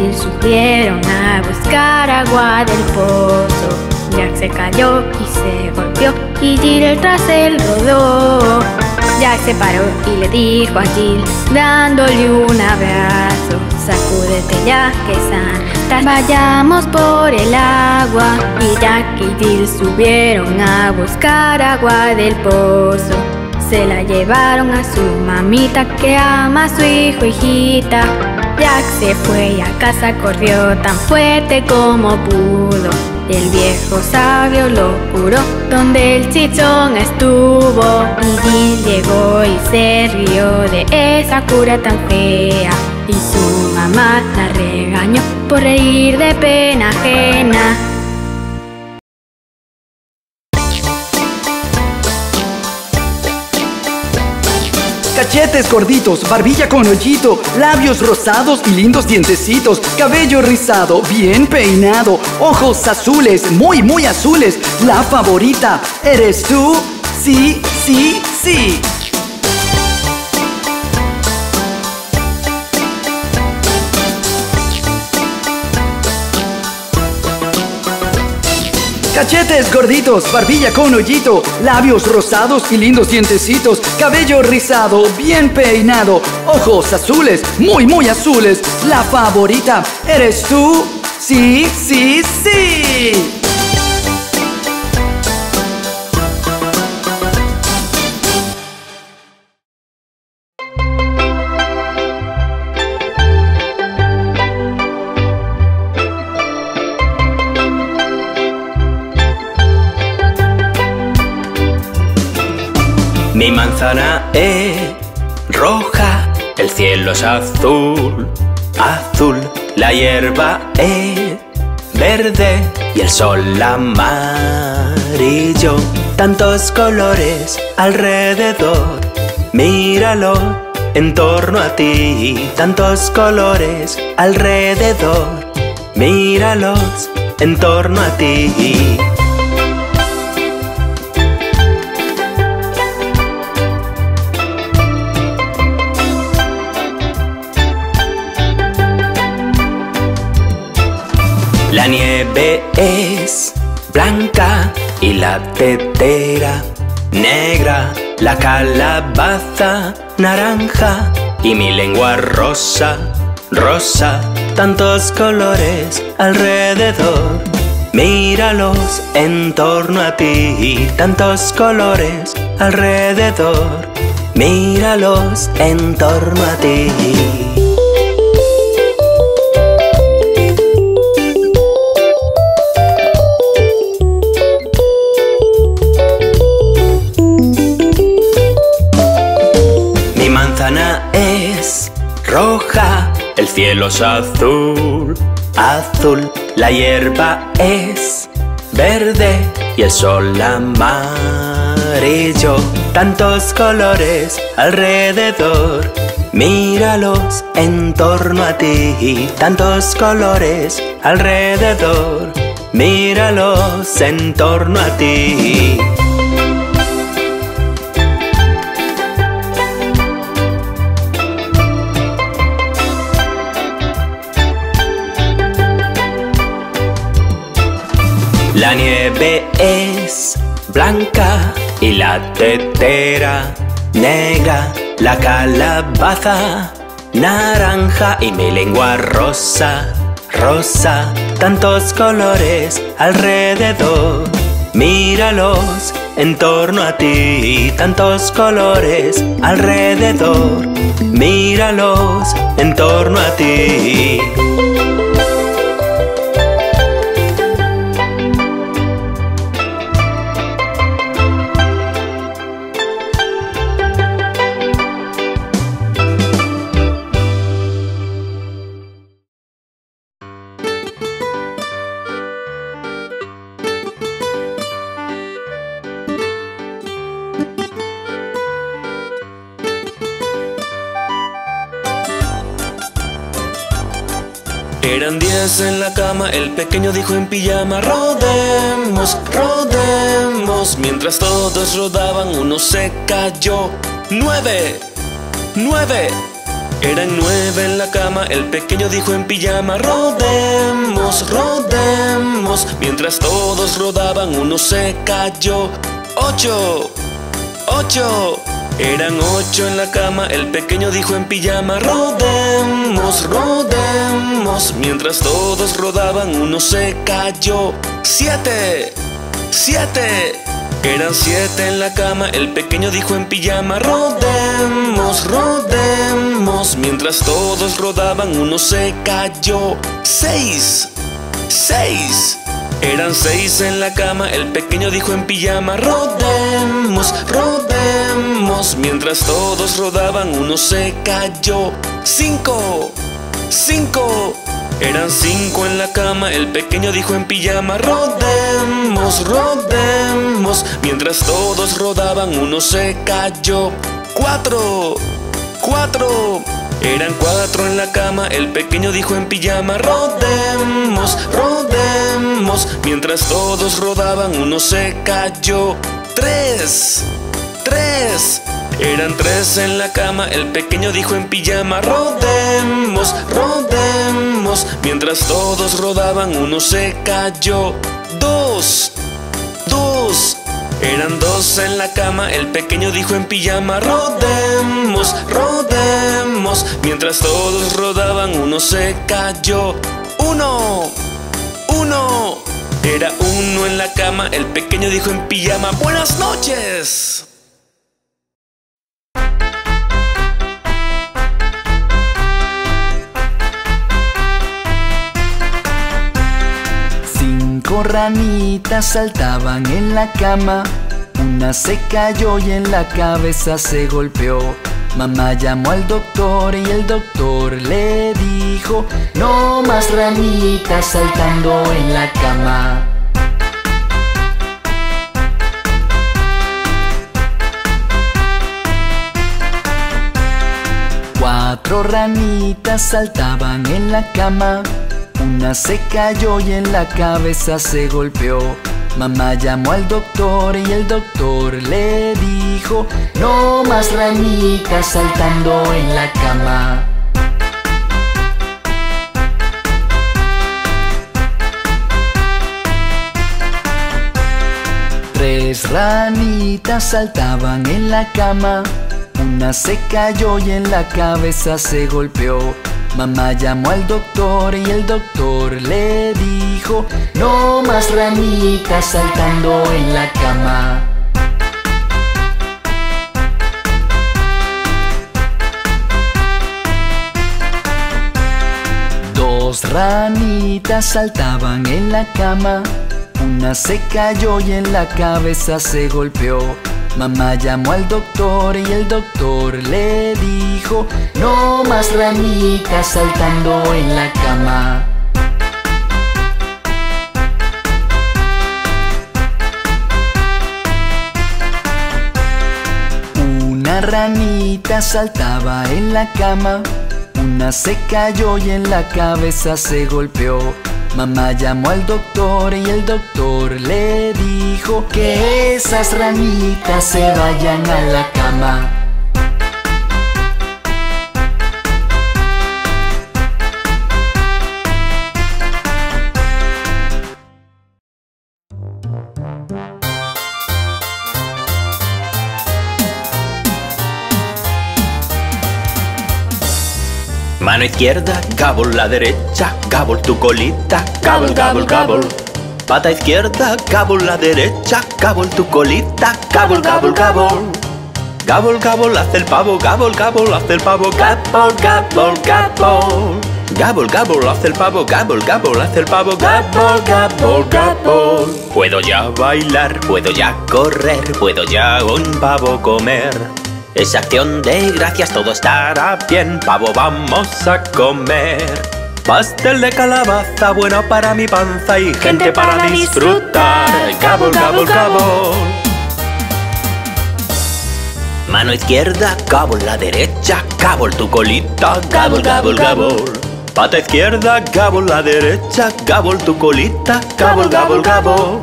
morir. Subieron a buscar agua del pozo. Jack se cayó y se golpeó y Jill tras él rodó. Jack se paró y le dijo a Jill, dándole un abrazo: sacúdete ya que Santa, vayamos por el agua. Y Jack y Jill subieron a buscar agua del pozo. Se la llevaron a su mamita que ama a su hijo, hijita. Jack se fue y a casa corrió tan fuerte como pudo. El viejo sabio lo curó donde el chichón estuvo. Y Jill llegó y se rió de esa cura tan fea. Y su mamá la regañó por reír de pena ajena. Cachetes gorditos, barbilla con hoyito, labios rosados y lindos dientecitos, cabello rizado, bien peinado, ojos azules, muy muy azules, la favorita, ¿eres tú? Sí, sí, sí. Cachetes gorditos, barbilla con hoyito, labios rosados y lindos dientecitos, cabello rizado, bien peinado, ojos azules, muy muy azules, la favorita, ¿eres tú? Sí, sí, sí. Mi manzana es roja, el cielo es azul, azul. La hierba es verde y el sol amarillo. Tantos colores alrededor, míralo en torno a ti. Tantos colores alrededor, míralos en torno a ti. La nieve es blanca y la tetera negra, la calabaza naranja y mi lengua rosa, rosa. Tantos colores alrededor, míralos en torno a ti. Tantos colores alrededor, míralos en torno a ti. Es roja, el cielo es azul, azul. La hierba es verde y el sol amarillo. Tantos colores alrededor, míralos en torno a ti. Tantos colores alrededor, míralos en torno a ti. La nieve es blanca y la tetera negra, la calabaza naranja y mi lengua rosa, rosa. Tantos colores alrededor, míralos en torno a ti. Tantos colores alrededor, míralos en torno a ti. Eran 10 en la cama, el pequeño dijo en pijama: rodemos, rodemos. Mientras todos rodaban, uno se cayó. 9, 9, Eran 9 en la cama, el pequeño dijo en pijama: rodemos, rodemos. Mientras todos rodaban, uno se cayó. 8, 8. Eran 8 en la cama, el pequeño dijo en pijama: rodemos, rodemos. Mientras todos rodaban, uno se cayó. 7, 7. Eran 7 en la cama, el pequeño dijo en pijama: rodemos, rodemos. Mientras todos rodaban, uno se cayó. 6, 6. Eran 6 en la cama, el pequeño dijo en pijama: rodemos, rodemos. Mientras todos rodaban, uno se cayó. 5, 5. Eran 5 en la cama, el pequeño dijo en pijama: rodemos, rodemos. Mientras todos rodaban, uno se cayó. 4, 4. Eran 4 en la cama, el pequeño dijo en pijama: rodemos, rodemos. Mientras todos rodaban, uno se cayó. 3, 3. Eran 3 en la cama, el pequeño dijo en pijama: rodemos, rodemos. Mientras todos rodaban, uno se cayó. 2, 2. Eran 2 en la cama, el pequeño dijo en pijama: rodemos, rodemos. Mientras todos rodaban, uno se cayó. 1, 1. Era 1 en la cama, el pequeño dijo en pijama: buenas noches. Ranitas saltaban en la cama, una se cayó y en la cabeza se golpeó. Mamá llamó al doctor y el doctor le dijo: no más ranitas saltando en la cama. Cuatro ranitas saltaban en la cama, una se cayó y en la cabeza se golpeó. Mamá llamó al doctor y el doctor le dijo: no más ranitas saltando en la cama. Tres ranitas saltaban en la cama, una se cayó y en la cabeza se golpeó. Mamá llamó al doctor y el doctor le dijo: no más ranitas saltando en la cama. Dos ranitas saltaban en la cama, una se cayó y en la cabeza se golpeó. Mamá llamó al doctor y el doctor le dijo: no más ranitas saltando en la cama. Una ranita saltaba en la cama, una se cayó y en la cabeza se golpeó. Mamá llamó al doctor y el doctor le dijo: que esas ranitas se vayan a la cama. Mano izquierda, gabol, la derecha, gabol, tu colita, gabol, gabol, gabol. Pata izquierda, gabol, la derecha, gabol, tu colita, gabol, gabol, gabol. Gabol, gabol, hace el pavo, gabol, gabol, hace el pavo, gabol, gabol, gabol. Gabol, gabol, hace el pavo, gabol, gabol, hace el pavo, gabol, gabol, gabol. Puedo ya bailar, puedo ya correr, puedo ya un pavo comer. Es acción de gracias, todo estará bien, pavo vamos a comer. Pastel de calabaza, bueno para mi panza y gente para disfrutar. Gabol, gabol, gabol. Mano izquierda, gabol, la derecha, gabol, tu colita, gabol, gabol, gabol. Pata izquierda, gabol, la derecha, gabol, tu colita, gabol, gabol, gabol.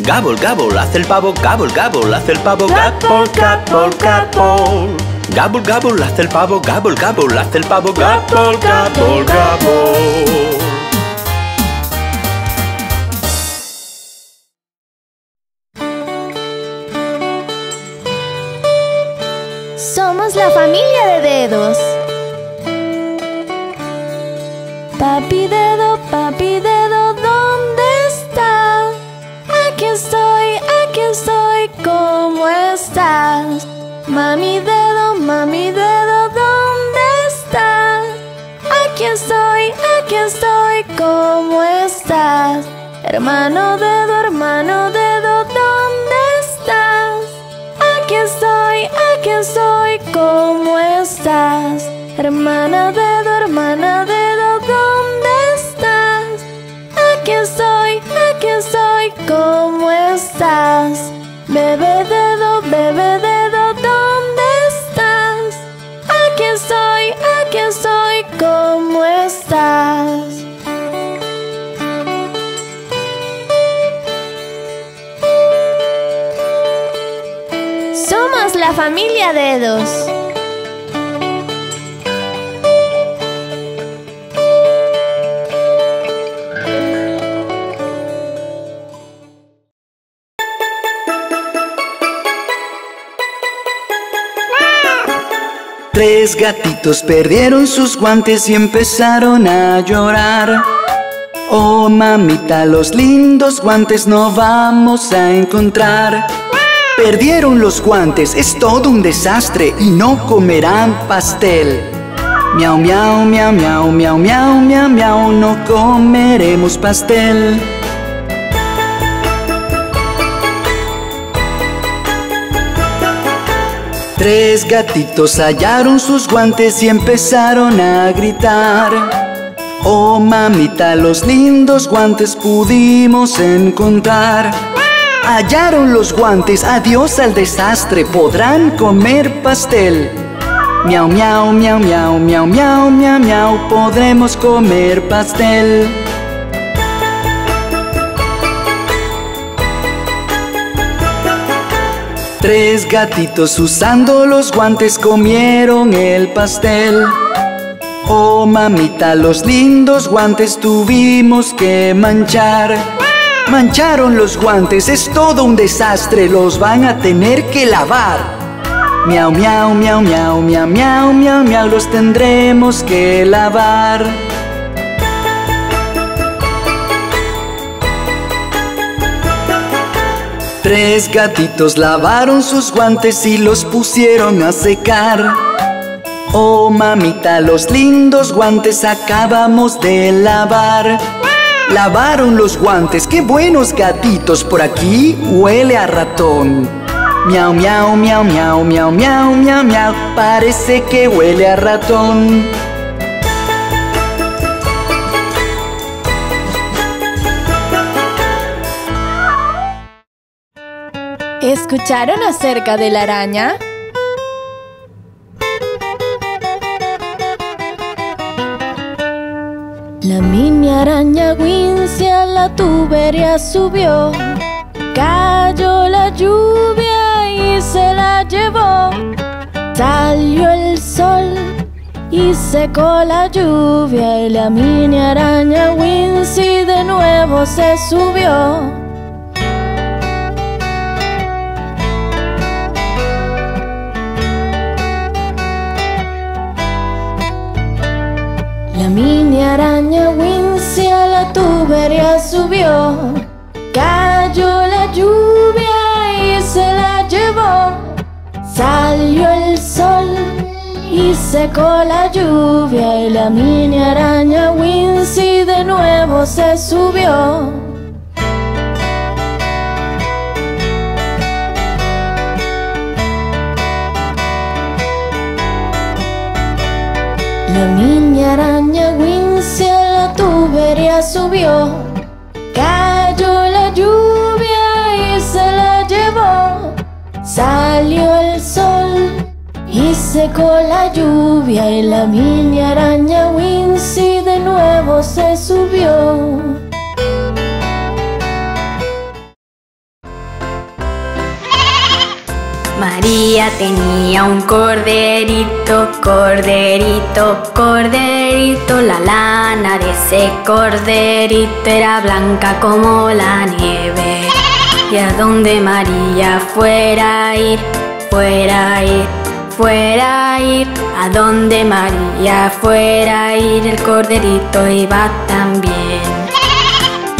Gabol, gabol, hace el pavo, gabol, gabol, hace el pavo, gabol, gabol, gabol. Gobble, gobble, hasta el pavo, gobble, gobble, hasta el pavo, gobble, gobble, gobble. Somos la familia de dedos. Papi dedo, ¿dónde está? Aquí estoy, ¿cómo estás? Mami dedo, ¿dónde estás? Aquí estoy, ¿cómo estás? Hermano dedo, ¿dónde estás? Aquí estoy, ¿cómo estás? Hermana dedo, ¿dónde estás? Aquí estoy, ¿cómo estás? Bebé dedo, ¿dónde estás? Aquí estoy, ¿cómo estás? Somos la familia dedos. Tres gatitos perdieron sus guantes y empezaron a llorar. Oh, mamita, los lindos guantes no vamos a encontrar. Perdieron los guantes, es todo un desastre y no comerán pastel. Miau, miau, miau, miau, miau, miau, miau, miau, no comeremos pastel. Tres gatitos hallaron sus guantes y empezaron a gritar. Oh, mamita, los lindos guantes pudimos encontrar. Hallaron los guantes, adiós al desastre, podrán comer pastel. Miau, miau, miau, miau, miau, miau, miau, miau, podremos comer pastel. Tres gatitos usando los guantes comieron el pastel. Oh, mamita, los lindos guantes tuvimos que manchar. Mancharon los guantes, es todo un desastre, los van a tener que lavar. Miau, miau, miau, miau, miau, miau, miau, miau, los tendremos que lavar. Tres gatitos lavaron sus guantes y los pusieron a secar. Oh, mamita, los lindos guantes acabamos de lavar. Lavaron los guantes, qué buenos gatitos, por aquí huele a ratón. Miau, miau, miau, miau, miau, miau, miau, miau, parece que huele a ratón. ¿Escucharon acerca de la araña? La mini araña Wincy a la tubería subió. Cayó la lluvia y se la llevó. Salió el sol y secó la lluvia. Y la mini araña Wincy de nuevo se subió. La mini araña Wincy a la tubería subió. Cayó la lluvia y se la llevó. Salió el sol y secó la lluvia. Y la mini araña Wincy de nuevo se subió. La mini araña Wincy a la tubería subió. Cayó la lluvia y se la llevó. Salió el sol y secó la lluvia. Y la mini araña Wincy de nuevo se subió. María tenía un corderito, corderito, corderito. La lana de ese corderito era blanca como la nieve. Y a donde María fuera a ir, fuera a ir, fuera a ir. A donde María fuera a ir, el corderito iba también.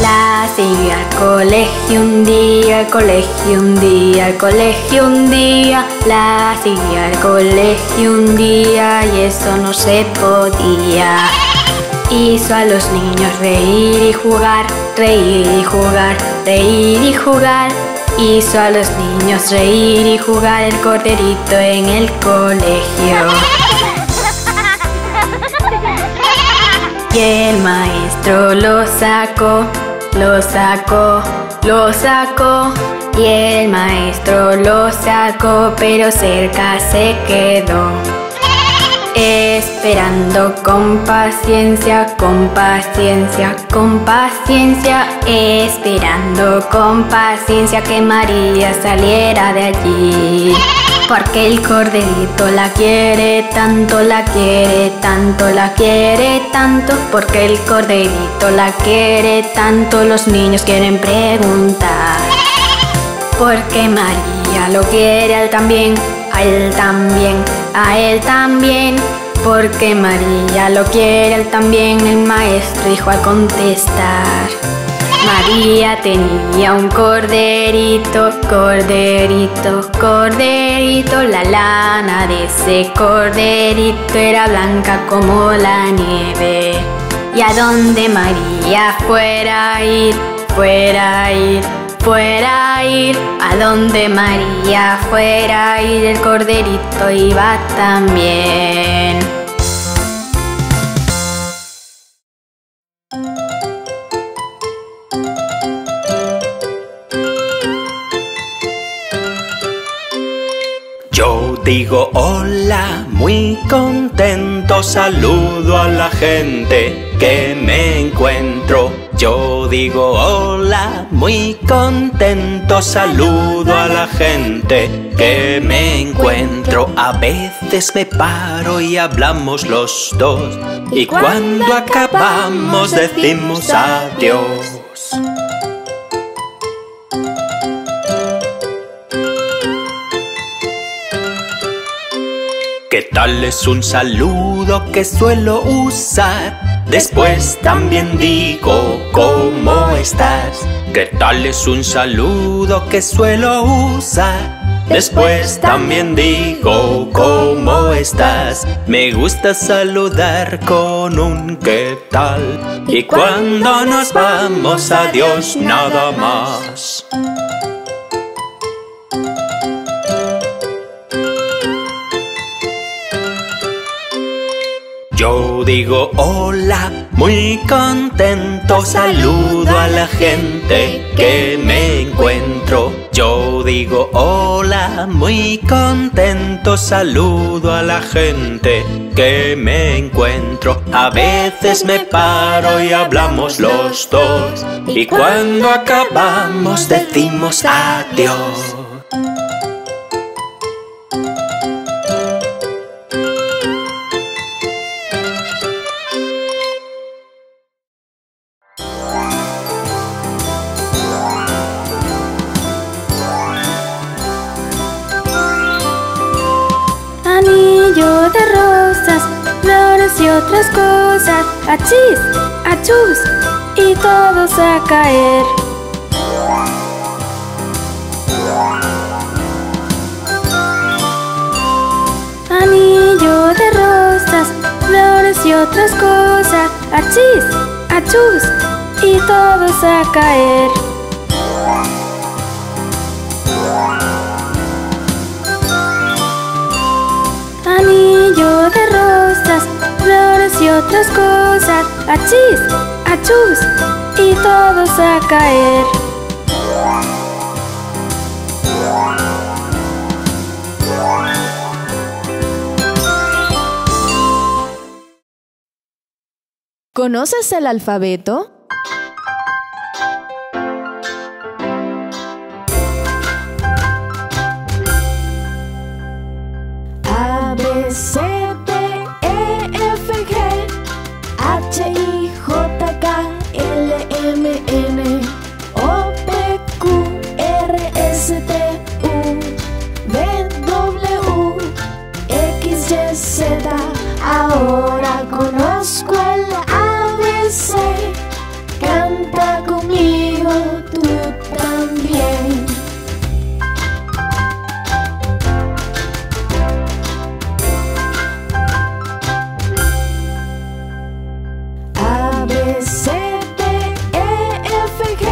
La siguió al colegio un día, al colegio un día, al colegio un día. La siguió al colegio un día y eso no se podía. Hizo a los niños reír y jugar, reír y jugar, reír y jugar. Hizo a los niños reír y jugar el corderito en el colegio. Y el maestro lo sacó, lo sacó, lo sacó. Y el maestro lo sacó, pero cerca se quedó. Esperando con paciencia, con paciencia, con paciencia. Esperando con paciencia que María saliera de allí. Porque el corderito la quiere tanto, la quiere tanto, la quiere tanto. Porque el corderito la quiere tanto, los niños quieren preguntar. Porque María lo quiere a él también, a él también, a él también. Porque María lo quiere a él también, el maestro dijo al contestar. María tenía un corderito, corderito, corderito. La lana de ese corderito era blanca como la nieve. Y a donde María fuera a ir, fuera a ir, fuera a ir. A donde María fuera a ir, el corderito iba también. Yo digo hola, muy contento, saludo a la gente que me encuentro. Yo digo hola, muy contento, saludo a la gente que me encuentro. A veces me paro y hablamos los dos, y cuando acabamos decimos adiós. ¿Qué tal es un saludo que suelo usar? Después también digo ¿cómo estás? ¿Qué tal es un saludo que suelo usar? Después también digo ¿cómo estás? Me gusta saludar con un ¿qué tal? Y cuando nos vamos, adiós nada más. Yo digo hola, muy contento, saludo a la gente que me encuentro. Yo digo hola, muy contento, saludo a la gente que me encuentro. A veces me paro y hablamos los dos, y cuando acabamos decimos adiós. Otras cosas, achis, achus, y todos a caer. Anillo de rosas, flores y otras cosas, achis, achus, y todos a caer. Anillo de rosas, flores y otras cosas, achis, achus, y todos a caer. ¿Conoces el alfabeto? Pascual, ABC, canta conmigo tú también. A, B, C, D, E, F, G,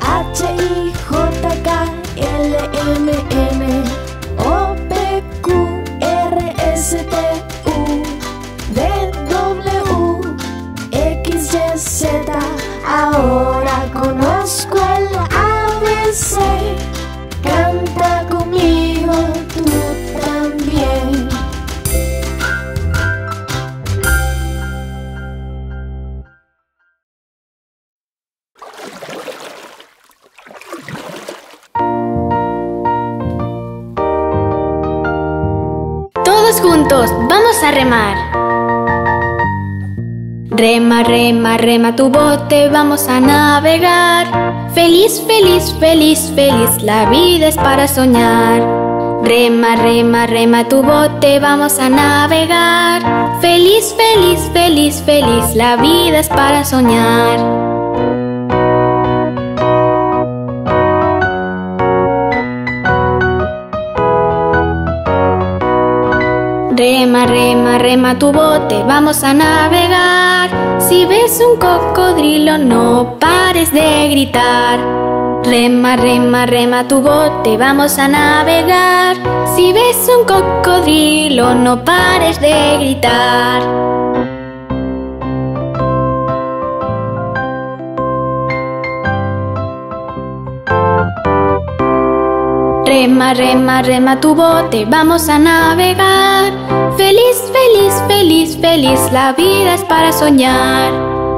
H, I, J, K, L, M, N, O, P, Q, R, S, T, U, V, W, X, Y, Z. Ahora conozco el ABC. Canta conmigo tú también. Todos juntos, vamos a remar. Rema, rema, rema tu bote, vamos a navegar. Feliz, feliz, feliz, feliz, la vida es para soñar. Rema, rema, rema tu bote, vamos a navegar. Feliz, feliz, feliz, feliz, la vida es para soñar. Rema, rema, rema tu bote, vamos a navegar. Si ves un cocodrilo no pares de gritar. Rema, rema, rema tu bote, vamos a navegar. Si ves un cocodrilo no pares de gritar. Rema, rema, rema tu bote, vamos a navegar. Feliz, feliz, feliz, feliz, la vida es para soñar.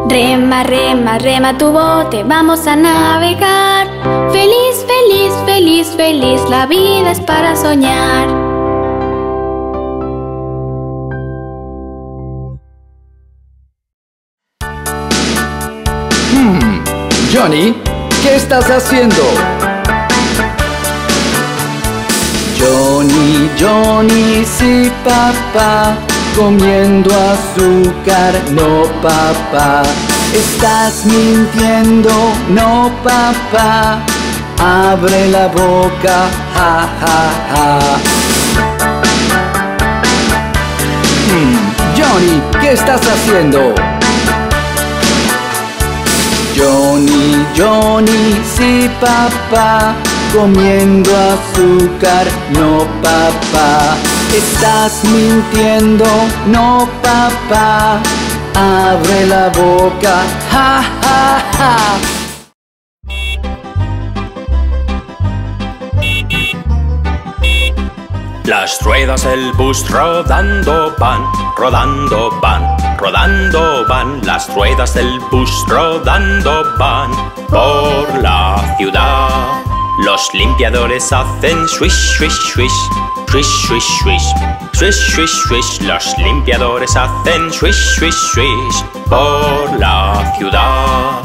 Rema, rema, rema tu bote, vamos a navegar. Feliz, feliz, feliz, feliz, la vida es para soñar. Johnny, ¿qué estás haciendo? Johnny, Johnny, sí papá, comiendo azúcar, no papá. Estás mintiendo, no papá, abre la boca, ja, ja, ja. Johnny, ¿qué estás haciendo? Johnny, Johnny, sí papá, comiendo azúcar, no papá. Estás mintiendo, no papá, abre la boca, ja, ja, ja. Las ruedas del bus rodando van, rodando van, rodando van. Las ruedas del bus rodando van por la ciudad. Los limpiadores hacen swish, swish, swish, swish, swish, swish, swish, swish, swish. Los limpiadores hacen swish, swish, swish por la ciudad.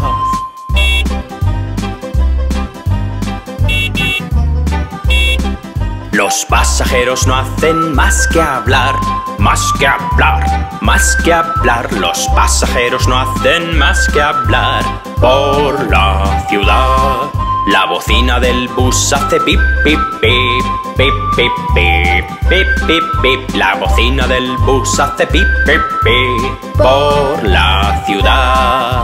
Los pasajeros no hacen más que hablar, más que hablar, más que hablar. Los pasajeros no hacen más que hablar por la ciudad. La bocina del bus hace pip, pip, pip, pip, pip, pip, pip, pip, pip. La bocina del bus hace pip, pip, pip por la ciudad.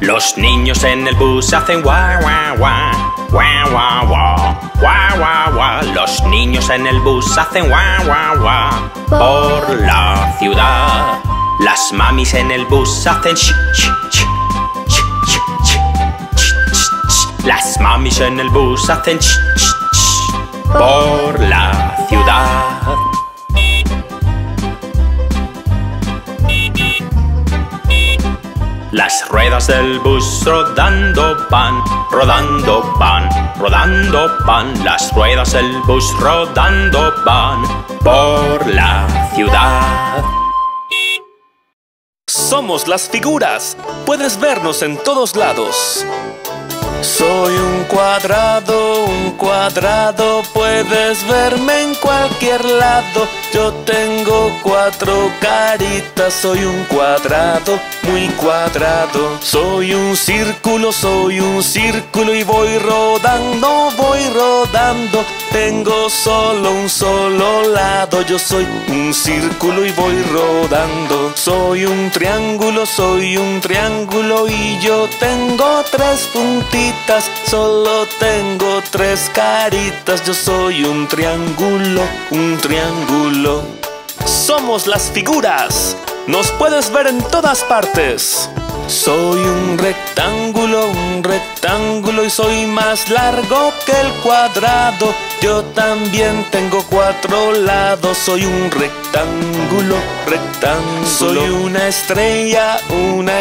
Los niños en el bus hacen guau, guau, guau, guau, guau, guau, guau, guau, guau. Los niños en el bus hacen guau, guau, guau por la ciudad. Las mamis en el bus hacen ch, ch, ch, ch, ch, ch, ch, ch. Las mamis en el bus hacen ch, ch, ch por la ciudad. Las ruedas del bus rodando van, rodando van, rodando van. Las ruedas del bus rodando van por la ciudad. Somos las figuras. Puedes vernos en todos lados. Soy un cuadrado, puedes verme en cualquier lado. Yo tengo cuatro caritas, soy un cuadrado, muy cuadrado. Soy un círculo y voy rodando, voy rodando. Tengo solo un solo lado, yo soy un círculo y voy rodando. Soy un triángulo y yo tengo tres puntitos. Solo tengo tres caritas, yo soy un triángulo, un triángulo. Somos las figuras, nos puedes ver en todas partes. Soy un rectángulo y soy más largo que el cuadrado. Yo también tengo cuatro lados, soy un rectángulo, rectángulo. Soy una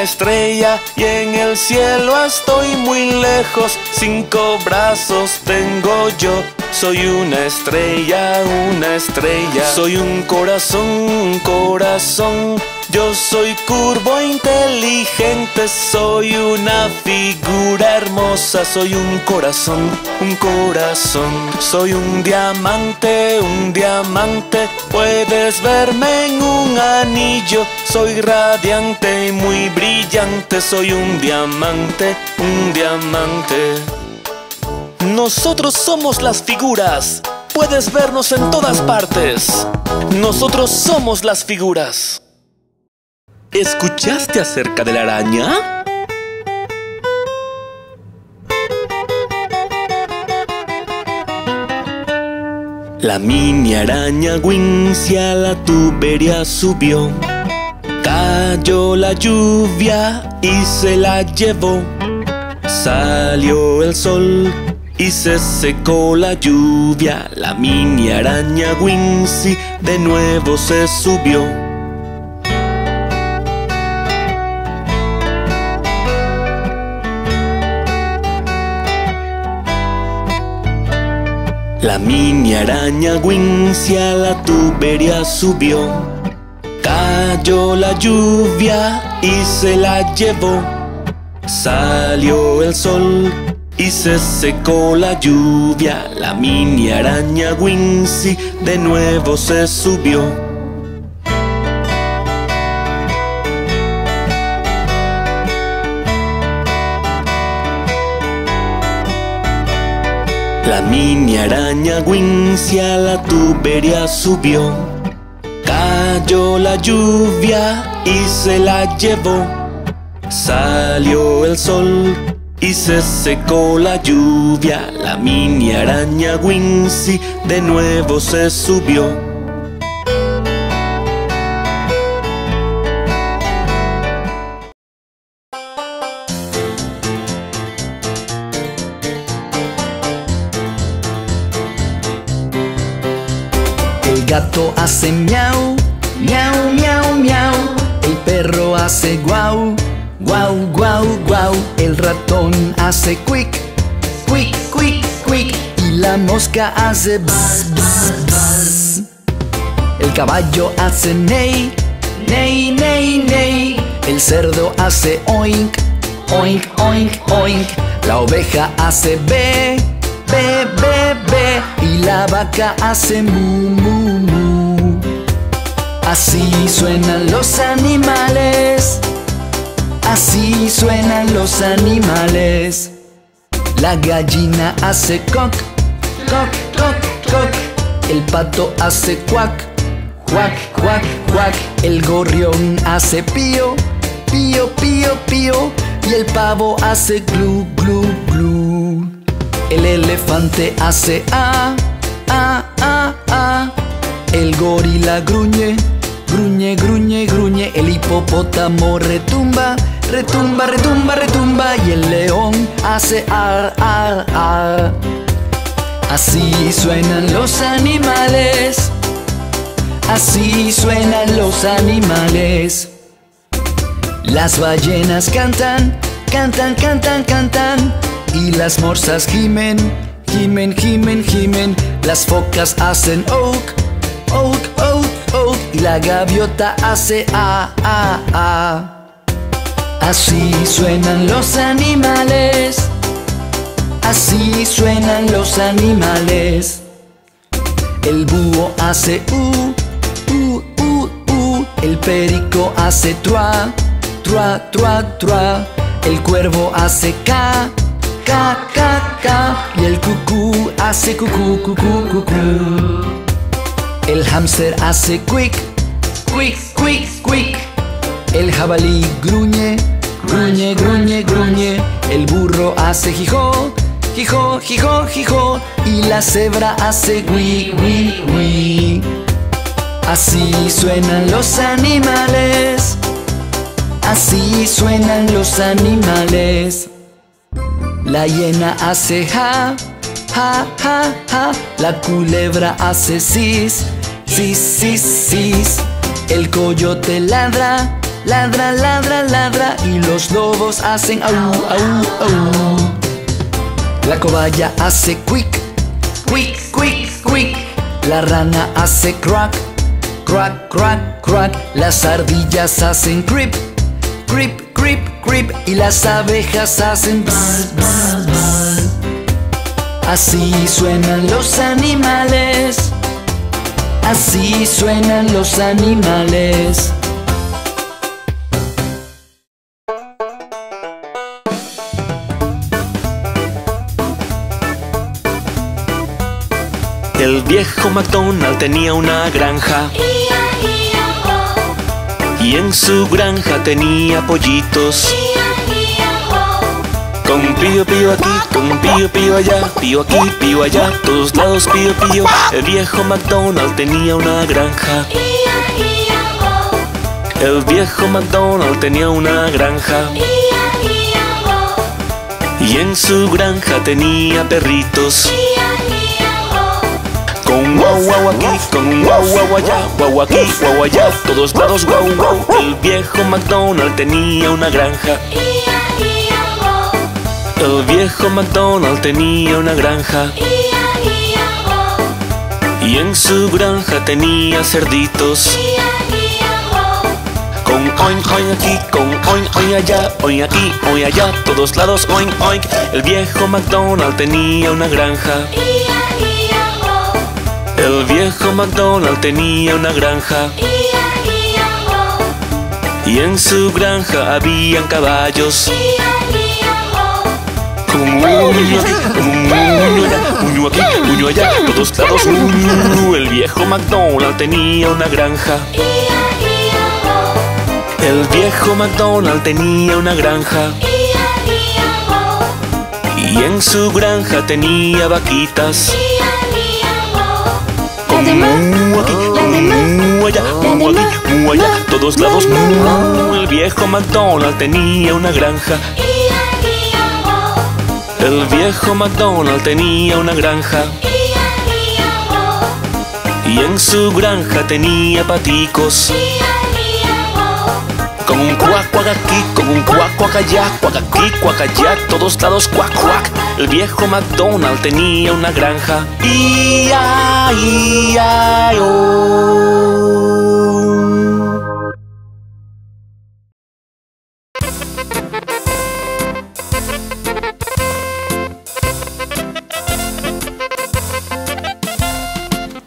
estrella y en el cielo estoy muy lejos. Cinco brazos tengo yo, soy una estrella. Soy un corazón, yo soy curvo, inteligente. Soy una figura hermosa, soy un corazón, un corazón. Soy un diamante, puedes verme en un anillo. Soy radiante y muy brillante, soy un diamante, un diamante. Nosotros somos las figuras, puedes vernos en todas partes. Nosotros somos las figuras. ¿Escuchaste acerca de la araña? La mini araña Wincy a la tubería subió. Cayó la lluvia y se la llevó. Salió el sol y se secó la lluvia. La mini araña Wincy de nuevo se subió. La mini araña Wincy a la tubería subió. Cayó la lluvia y se la llevó. Salió el sol y se secó la lluvia. La mini araña Wincy de nuevo se subió. La mini araña Wincy a la tubería subió. Cayó la lluvia y se la llevó. Salió el sol y se secó la lluvia. La mini araña Wincy de nuevo se subió. El gato hace miau, miau, miau, miau. El perro hace guau, guau, guau, guau. El ratón hace quick, quick, quick, quick. Y la mosca hace bzz, bzz, bzz. El caballo hace ney, ney, ney, ney. El cerdo hace oink, oink, oink, oink. La oveja hace be, be, be, be. Y la vaca hace mu, mu. Así suenan los animales, así suenan los animales. La gallina hace cock, cock, cock, cock. El pato hace cuac, cuac, cuac, cuac. El gorrión hace pío, pío, pío, pío. Y el pavo hace glu, glu, glu. El elefante hace a, a, a, a. El gorila gruñe, gruñe, gruñe, gruñe. El hipopótamo retumba, retumba, retumba, retumba. Y el león hace ar, ar, ar. Así suenan los animales, así suenan los animales. Las ballenas cantan, cantan, cantan, cantan. Y las morsas gimen, gimen, gimen, gimen. Las focas hacen oak, oak, oak, oak. Y la gaviota hace a, a, a. Así suenan los animales, así suenan los animales. El búho hace u. El perico hace trua. El cuervo hace ca. Y el cucú hace cucú. El hámster hace quick. El jabalí gruñe. El burro hace jijo. Y la cebra hace wi. Así suenan los animales. Así suenan los animales. La hiena hace ja. La culebra hace sis. El coyote ladra. Y los lobos hacen au. La cobaya hace quick. La rana hace crack. Las ardillas hacen creep. Y las abejas hacen buzz. Así suenan los animales. Así suenan los animales. El viejo McDonald tenía una granja. Y en su granja tenía pollitos. Con pío aquí, con pío allá, pío aquí, pío allá, todos lados pío. El viejo McDonald tenía una granja. El viejo McDonald tenía una granja. Y en su granja tenía perritos. Con guau aquí, con guau allá, guau aquí, guau allá, todos lados guau. El viejo McDonald tenía una granja. El viejo McDonald tenía una granja. Y en su granja tenía cerditos. Con oink aquí, con oink allá, oink aquí, oink allá, todos lados oink. El viejo McDonald tenía una granja. El viejo McDonald tenía una granja. Y en su granja habían caballos. Uño aquí, uño allá, todos lados el viejo McDonald tenía una granja. El viejo McDonald tenía una granja. Y en su granja tenía vaquitas. Mu aquí, mu allá, todos lados el viejo McDonald tenía una granja. El viejo McDonald tenía una granja. Y en su granja tenía paticos. Con un cuac aquí, con un cuac allá, cuac aquí, cuac allá, todos lados cuac. El viejo McDonald tenía una granja. I-A-I-O.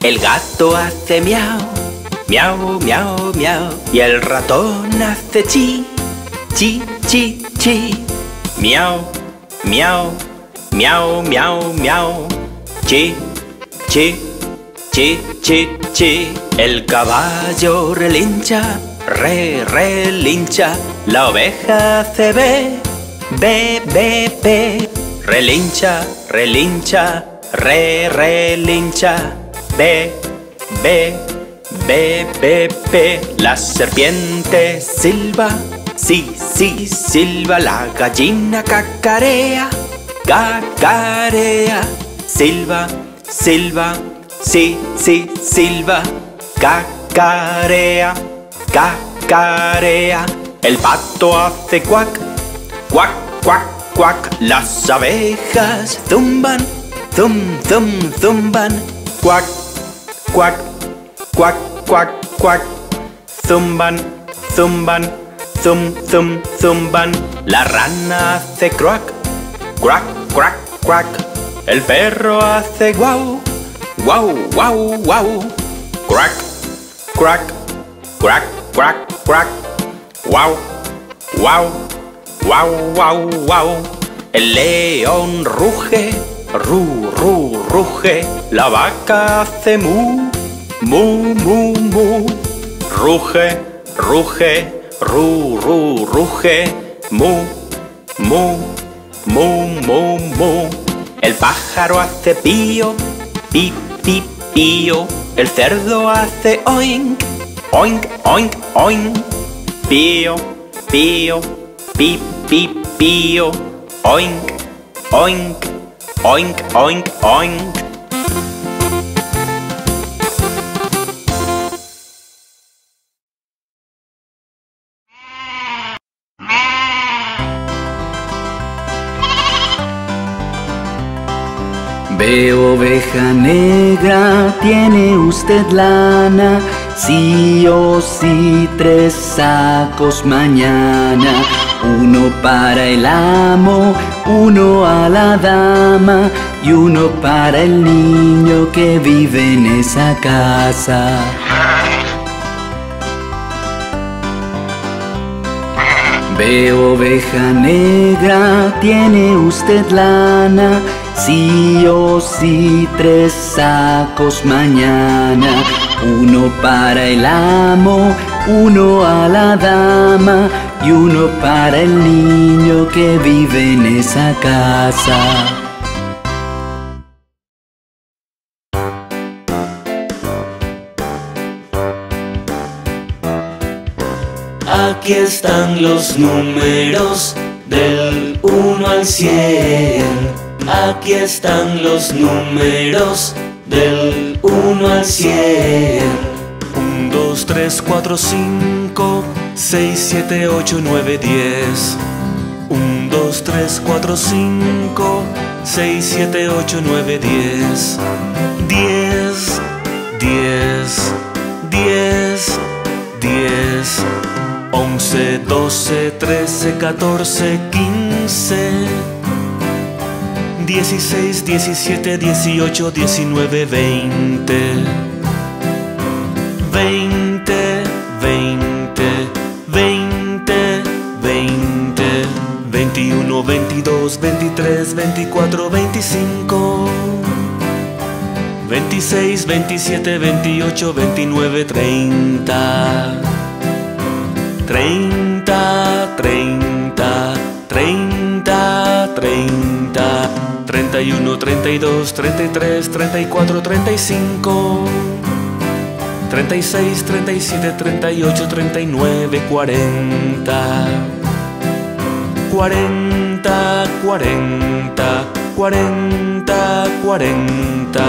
El gato hace miau, miau, miau, miau. Y el ratón hace chi, chi, chi, chi. Miau, miau. Miau, miau, miau. Chi, chi, chi, chi, chi. El caballo relincha, relincha. La oveja hace be, be, be, be. Relincha, relincha, relincha. Be, be, be, be, be. La serpiente silba, sí, silba. La gallina cacarea, cacarea. Silba, sí, silba. Cacarea. El pato hace cuac. Las abejas zumban, zumban. Cuac. Zumban, zum, zumban. La rana hace crack. cuac. El perro hace guau, guau, guau, guau. Crack, crack, crack, crack, crack. Guau, guau, guau, guau, guau. El león ruge, ru, ru, ruge. La vaca hace mu, mu, mu, mu. Ruge, ruge, ru, ru, ruge. Mu, mu, mu, mu, mu. El pájaro hace pío, pi, pi, pío. El cerdo hace oink, oink, oink, oink. Pío, pío, pi, pi, pío. Oink, oink, oink, oink, oink. Veo oveja negra, tiene usted lana, sí o sí, 3 sacos mañana. Uno para el amo, uno a la dama y uno para el niño que vive en esa casa. Veo oveja negra, tiene usted lana, sí o sí, 3 sacos mañana. Uno para el amo, uno a la dama y uno para el niño que vive en esa casa. Aquí están los números del 1 al 100. Aquí están los números del 1 al 100. 1, 2, 3, 4, 5, 6, 7, 8, 9, 10. 1, 2, 3, 4, 5, 6, 7, 8, 9, 10. 10, 10, 10, 10. 11, 12, 13, 14, 15. 16, 17, 18, 19, 20. 20, 20, 20, 20. 21, 22, 23, 24, 25. 26, 27, 28, 29, 30. 30, 30, 30, 30. 31, 32, 33, 34, 35, 36, 37, 38, 39, 40, 40, 40, 40, 40,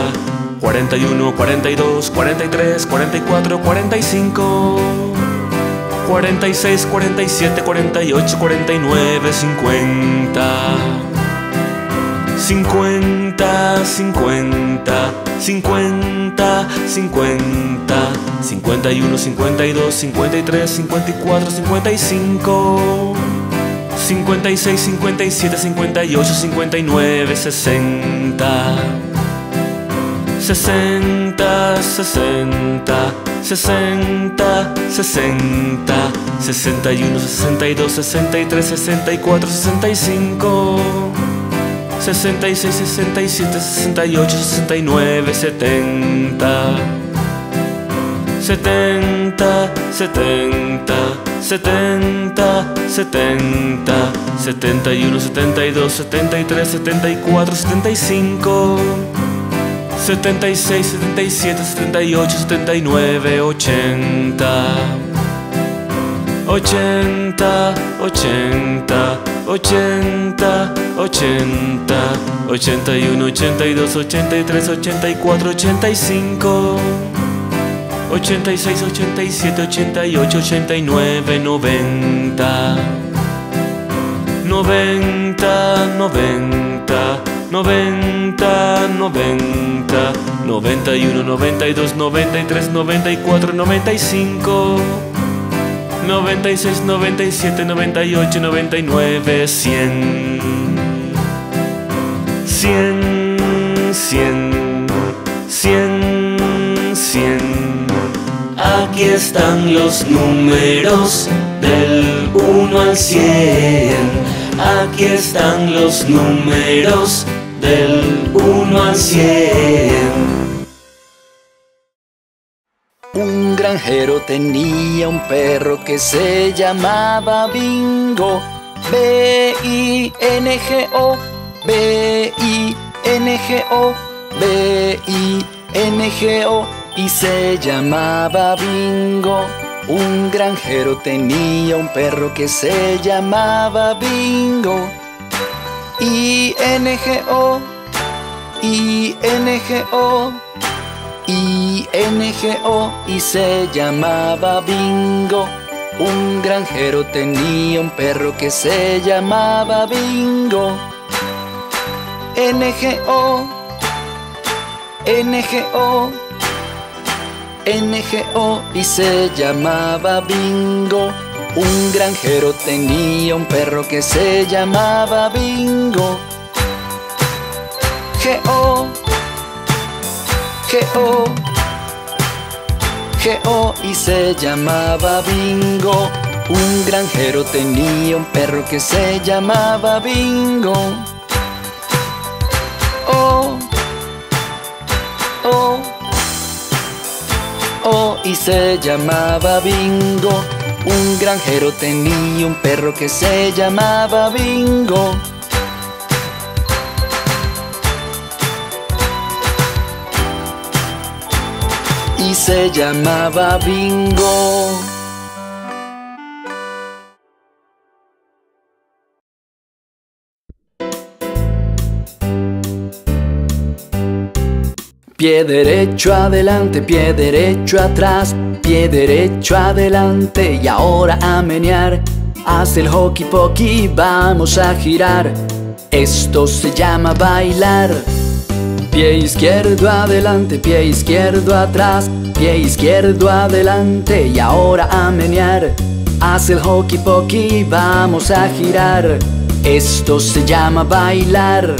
41, 42, 43, 44, 45, 46, 47, 48, 49, 50. 50, 50, 50, 50, 51, 52, 53, 54, 55, 56, 57, 58, 59, 60, 60, 60, 60, 60, 61, 62, 63, 64, 65. 66, 67, 68, 69, 70. 70, 70, 70, 70. 71, 72, 73, 74, 75. 76, 77, 78, 79, 80. 80, 80, 80, 80, 81, 82, 83, 84, 85, 86, 87, 88, 89, 90, 90, 90, 90, 90, 91, 92, 93, 94, 95. 96, 97, 98, 99, 100. 100, 100, 100, 100. Aquí están los números del 1 al 100. Aquí están los números del 1 al 100. Un granjero tenía un perro que se llamaba Bingo. B-I-N-G-O, B-I-N-G-O, B-I-N-G-O. Y se llamaba Bingo. Un granjero tenía un perro que se llamaba Bingo. I-N-G-O, I-N-G-O, I-N-G-O. Y se llamaba Bingo. Un granjero tenía un perro que se llamaba Bingo. N-G-O, N-G-O, N-G-O. Y se llamaba Bingo. Un granjero tenía un perro que se llamaba Bingo. G-O, G-O, G-O. Y se llamaba Bingo. Un granjero tenía un perro que se llamaba Bingo. O, O, O. Y se llamaba Bingo. Un granjero tenía un perro que se llamaba Bingo. Y se llamaba Bingo. Pie derecho adelante, pie derecho atrás, pie derecho adelante y ahora a menear. Haz el hockey pokey, vamos a girar. Esto se llama bailar. Pie izquierdo adelante, pie izquierdo atrás, pie izquierdo adelante y ahora a menear. Haz el hockey pokey, vamos a girar. Esto se llama bailar.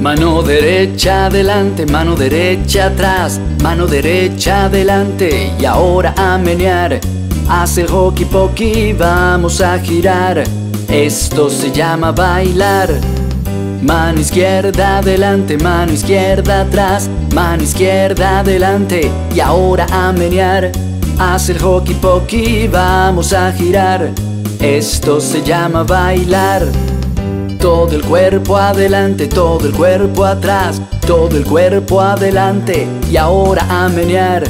Mano derecha adelante, mano derecha atrás, mano derecha adelante y ahora a menear. Haz el hockey pokey, vamos a girar. Esto se llama bailar. Mano izquierda adelante, mano izquierda atrás, mano izquierda adelante y ahora a menear. Haz el hockey pokey, vamos a girar. Esto se llama bailar. Todo el cuerpo adelante, todo el cuerpo atrás, todo el cuerpo adelante y ahora a menear.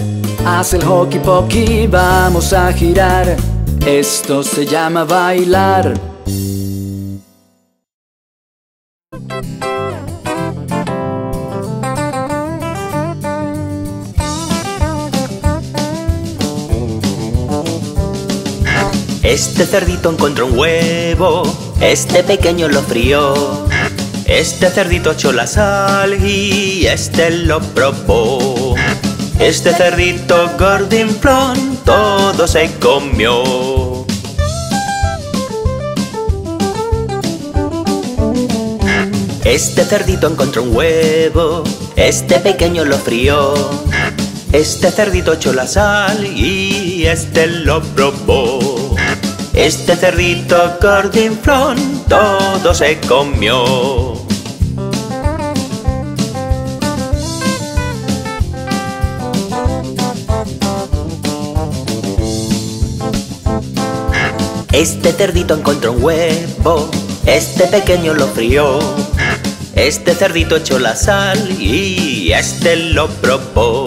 Haz el hockey pokey, vamos a girar. Esto se llama bailar. Este cerdito encontró un huevo, este pequeño lo frió. Este cerdito echó la sal y este lo probó. Este cerdito gordinflón todo se comió. Este cerdito encontró un huevo, este pequeño lo frió. Este cerdito echó la sal y este lo probó. Este cerdito gordinflón todo se comió. Este cerdito encontró un huevo, este pequeño lo frió. Este cerdito echó la sal y este lo probó.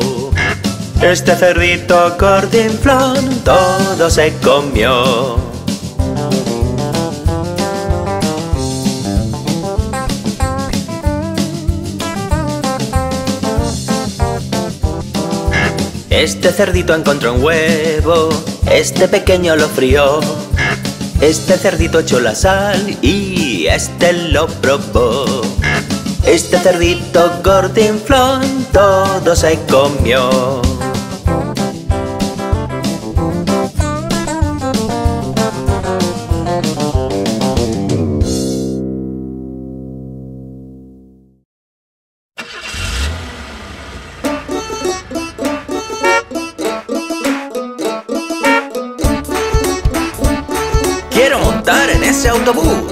Este cerdito gordinflón todo se comió. Este cerdito encontró un huevo, este pequeño lo frió. Este cerdito echó la sal y este lo probó. Este cerdito gordinflón todo se comió. montar en ese autobús.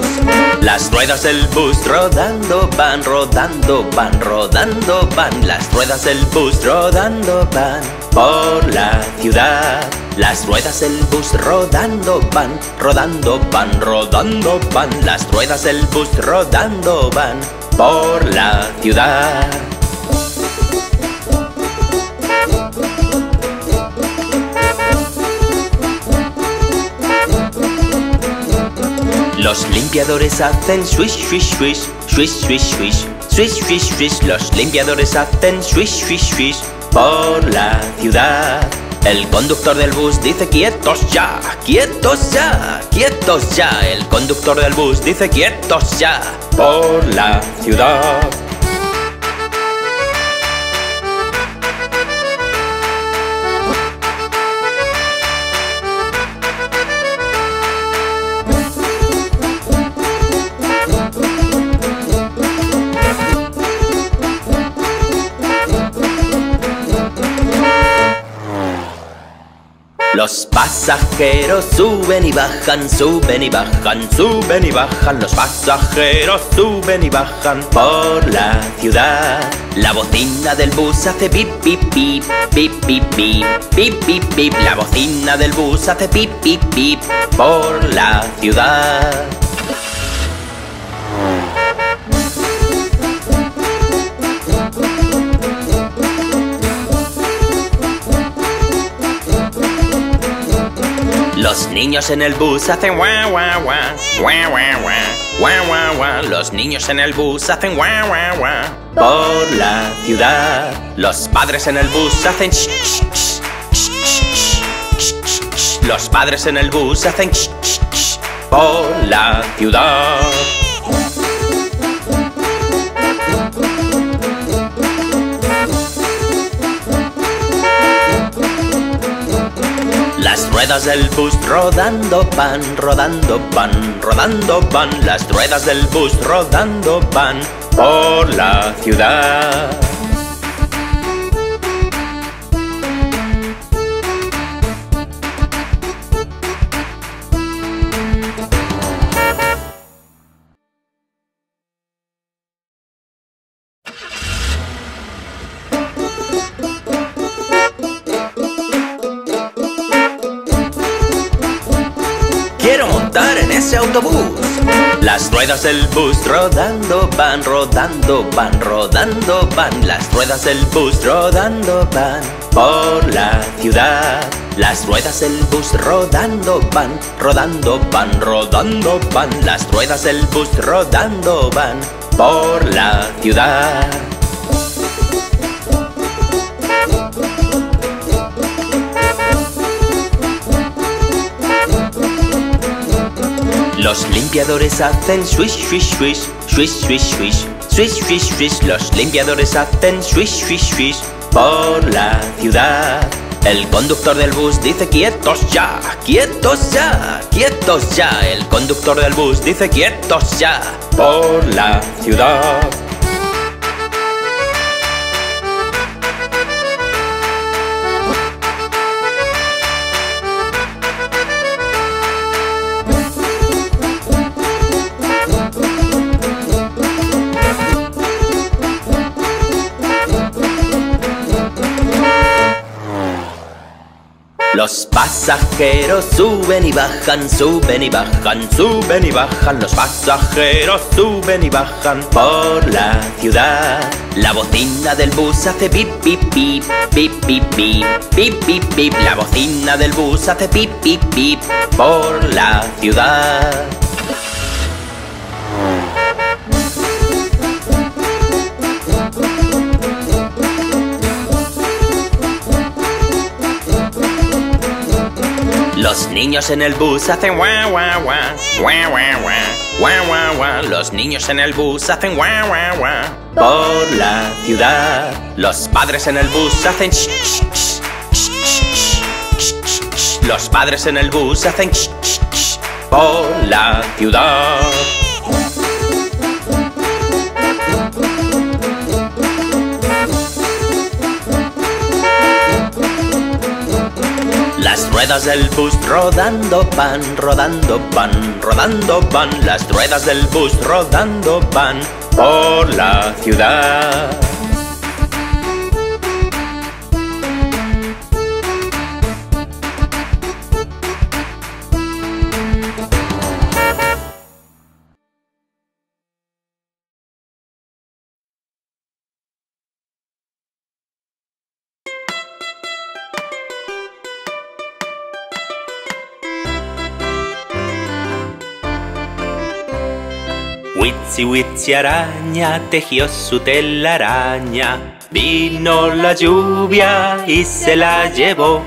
Las ruedas del bus rodando van, rodando van, rodando van. Las ruedas del bus rodando van por la ciudad. Las ruedas del bus rodando van, rodando van, rodando van. Las ruedas del bus rodando van por la ciudad. Los limpiadores hacen swish, swish, swish, swish, swish, swish, swish, swish, swish. Los limpiadores hacen swish, swish, swish por la ciudad. El conductor del bus dice quietos ya, quietos ya, quietos ya. El conductor del bus dice quietos ya por la ciudad. Los pasajeros suben y bajan, suben y bajan, suben y bajan. Los pasajeros suben y bajan por la ciudad. La bocina del bus hace pip, pip, pip, pip, pip, pip, pip, pip, pip. La bocina del bus hace pip, pip, pip por la ciudad. Los niños en el bus hacen guau, guau, guau, guau, guau, guau, guau, guau. Los niños en el bus hacen guau, guau, guau por la ciudad. Los padres en el bus hacen sh, sh, sh, sh, sh. Los padres en el bus hacen sh, sh, sh por la ciudad. Las ruedas del bus rodando van, rodando van, rodando van. Las ruedas del bus rodando van por la ciudad. Las ruedas del bus rodando van, rodando van, rodando van. Las ruedas del bus rodando van por la ciudad. Las ruedas del bus rodando van, rodando van, rodando van. Las ruedas del bus rodando van por la ciudad. Los limpiadores hacen swish, swish, swish, swish, swish, swish, swish, swish, swish. Los limpiadores hacen swish, swish, swish por la ciudad. El conductor del bus dice quietos ya, quietos ya, quietos ya. El conductor del bus dice quietos ya por la ciudad. Los pasajeros suben y bajan, suben y bajan, suben y bajan. Los pasajeros suben y bajan por la ciudad. La bocina del bus hace pip, pip, pip, pip, pip, pip, pip, pip, pip. La bocina del bus hace pip, pip, pip por la ciudad. Los niños en el bus hacen guau, guau, guau, guau, guau, guau, guau. Los niños en el bus hacen guau, guau, guau por la ciudad. Los padres en el bus hacen sh, sh, sh, sh, sh, sh. Los padres en el bus hacen sh, sh, sh por la ciudad. Las ruedas del bus rodando van, rodando van, rodando van. Las ruedas del bus rodando van por la ciudad. Huitzi huitzi araña tejió su telaraña, vino la lluvia y se la llevó.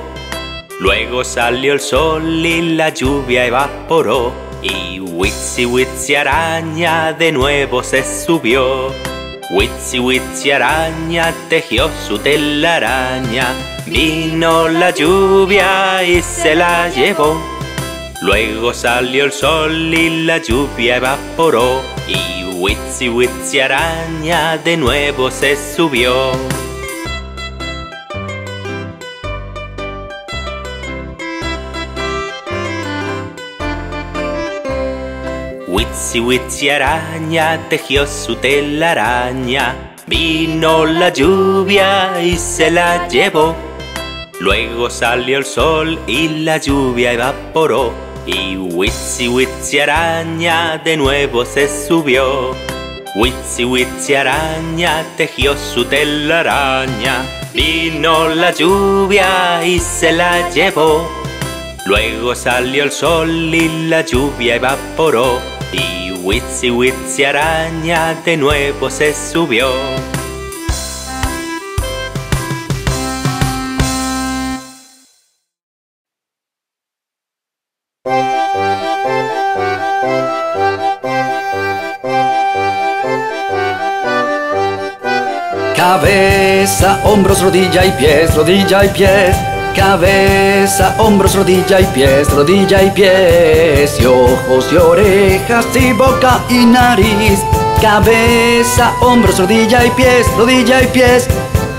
Luego salió el sol y la lluvia evaporó, y huitzi huitzi araña de nuevo se subió. Huitzi huitzi araña tejió su telaraña, vino la lluvia y se la llevó. Luego salió el sol y la lluvia evaporó, y huitzi huitzi araña de nuevo se subió. Huitzi huitzi araña tejió su telaraña, vino la lluvia y se la llevó. Luego salió el sol y la lluvia evaporó, y huitzi huitzi araña de nuevo se subió. Huitzi huitzi araña tejió su telaraña, vino la lluvia y se la llevó. Luego salió el sol y la lluvia evaporó, y huitzi huitzi araña de nuevo se subió. Cabeza, hombros, rodilla y pies, rodilla y pies. Cabeza, hombros, rodilla y pies, rodilla y pies. Y ojos y orejas y boca y nariz. Cabeza, hombros, rodilla y pies, rodilla y pies.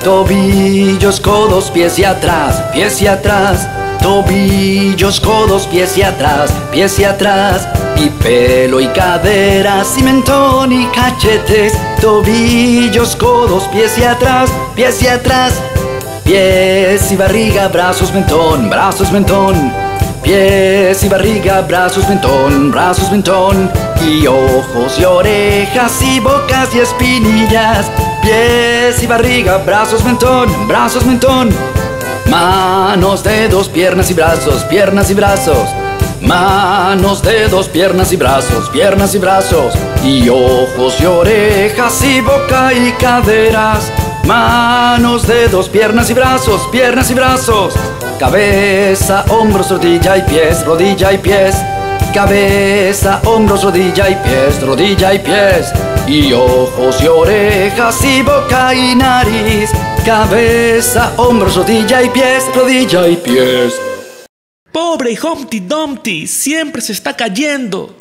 Tobillos, codos, pies y atrás, pies y atrás. Tobillos, codos, pies y atrás, pies y atrás. Y pelo y caderas y mentón y cachetes. Tobillos, codos, pies y atrás, pies y atrás. Pies y barriga, brazos, mentón, brazos, mentón. Pies y barriga, brazos, mentón, brazos, mentón. Y ojos y orejas y bocas y espinillas. Pies y barriga, brazos, mentón, brazos, mentón. Manos, dedos, piernas y brazos, piernas y brazos. Manos, dedos, piernas y brazos, piernas y brazos. Y ojos y orejas y boca y caderas. Manos, dedos, piernas y brazos, piernas y brazos. Cabeza, hombros, rodilla y pies, rodilla y pies. Cabeza, hombros, rodilla y pies, rodilla y pies. Y ojos y orejas y boca y nariz. Cabeza, hombros, rodilla y pies. Pobre Humpty Dumpty, siempre se está cayendo.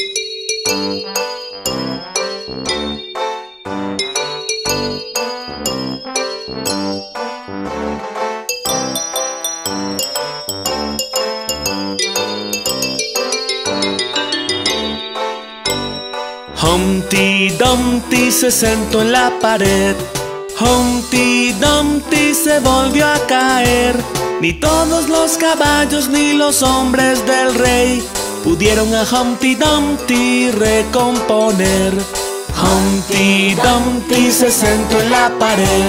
Humpty Dumpty se sentó en la pared. Humpty Dumpty se volvió a caer. Ni todos los caballos ni los hombres del rey pudieron a Humpty Dumpty recomponer. Humpty Dumpty se sentó en la pared.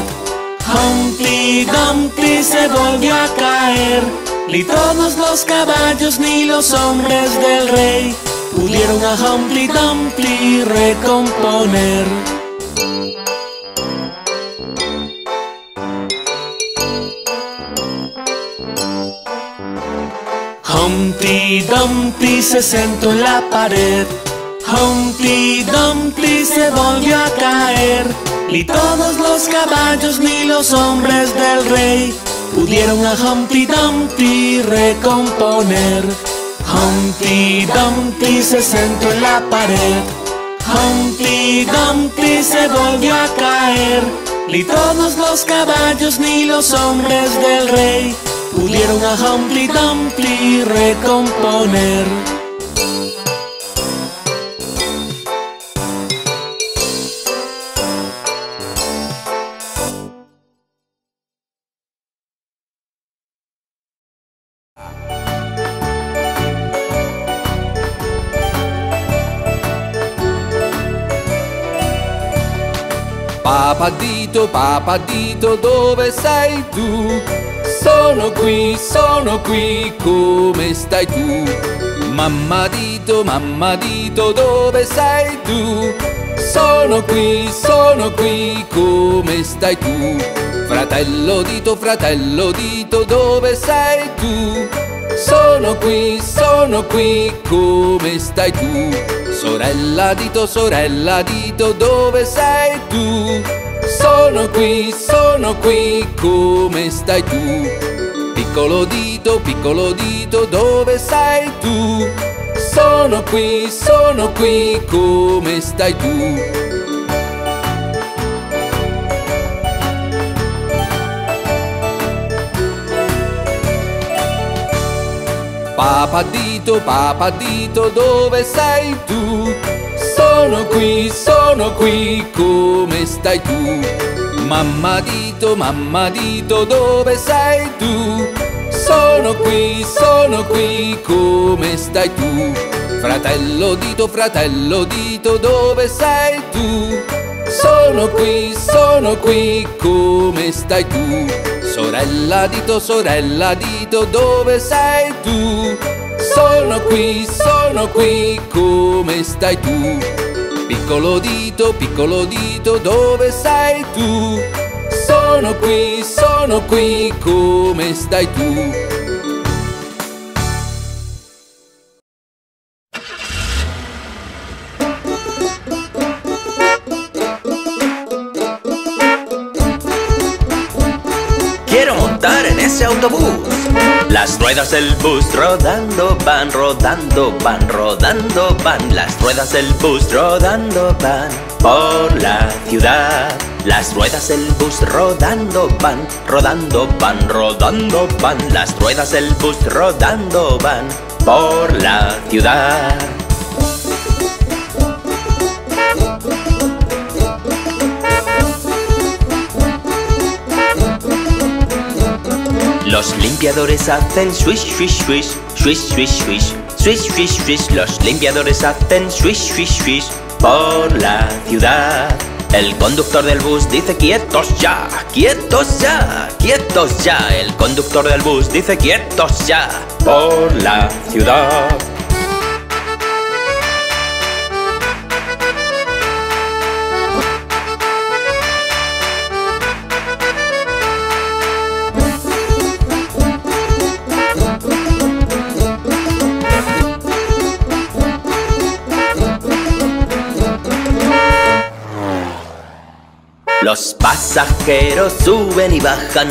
Humpty Dumpty se volvió a caer. Ni todos los caballos ni los hombres del rey pudieron a Humpty Dumpty recomponer. Humpty Dumpty se sentó en la pared. Humpty Dumpty se volvió a caer. Ni todos los caballos ni los hombres del rey pudieron a Humpty Dumpty recomponer. Humpty Dumpty se sentó en la pared. Humpty Dumpty se volvió a caer. Ni todos los caballos ni los hombres del rey pudieron a Humpty Dumpty recomponer. Pappadito, dove sei tu? Sono qui, come stai tu? Mammadito, dove sei tu? Sono qui, come stai tu? Fratello dito, dove sei tu? Sono qui, come stai tu? Sorella dito, dove sei tu? Sono qui, come stai tu? Piccolo dito, dove sei tu? Sono qui, come stai tu? Pappadito, dove sei tu? Sono qui, come stai tu? Mammadito, dove sei tu? Sono qui, come stai tu? Fratello dito, dove sei tu? Sono qui, come stai tu? Sorella dito, dove sei tu? Sono qui, come stai tu? Piccolo dito, dove sei tu? Sono qui, come stai tu? Quiero montar en ese autobús. Las ruedas del bus rodando van. Las ruedas del bus rodando van por la ciudad. Las ruedas del bus rodando van. Las ruedas del bus rodando van por la ciudad. Los limpiadores hacen swish, swish, swish. Los limpiadores hacen swish, swish, swish por la ciudad. El conductor del bus dice quietos ya. El conductor del bus dice quietos ya por la ciudad. Los pasajeros suben y bajan.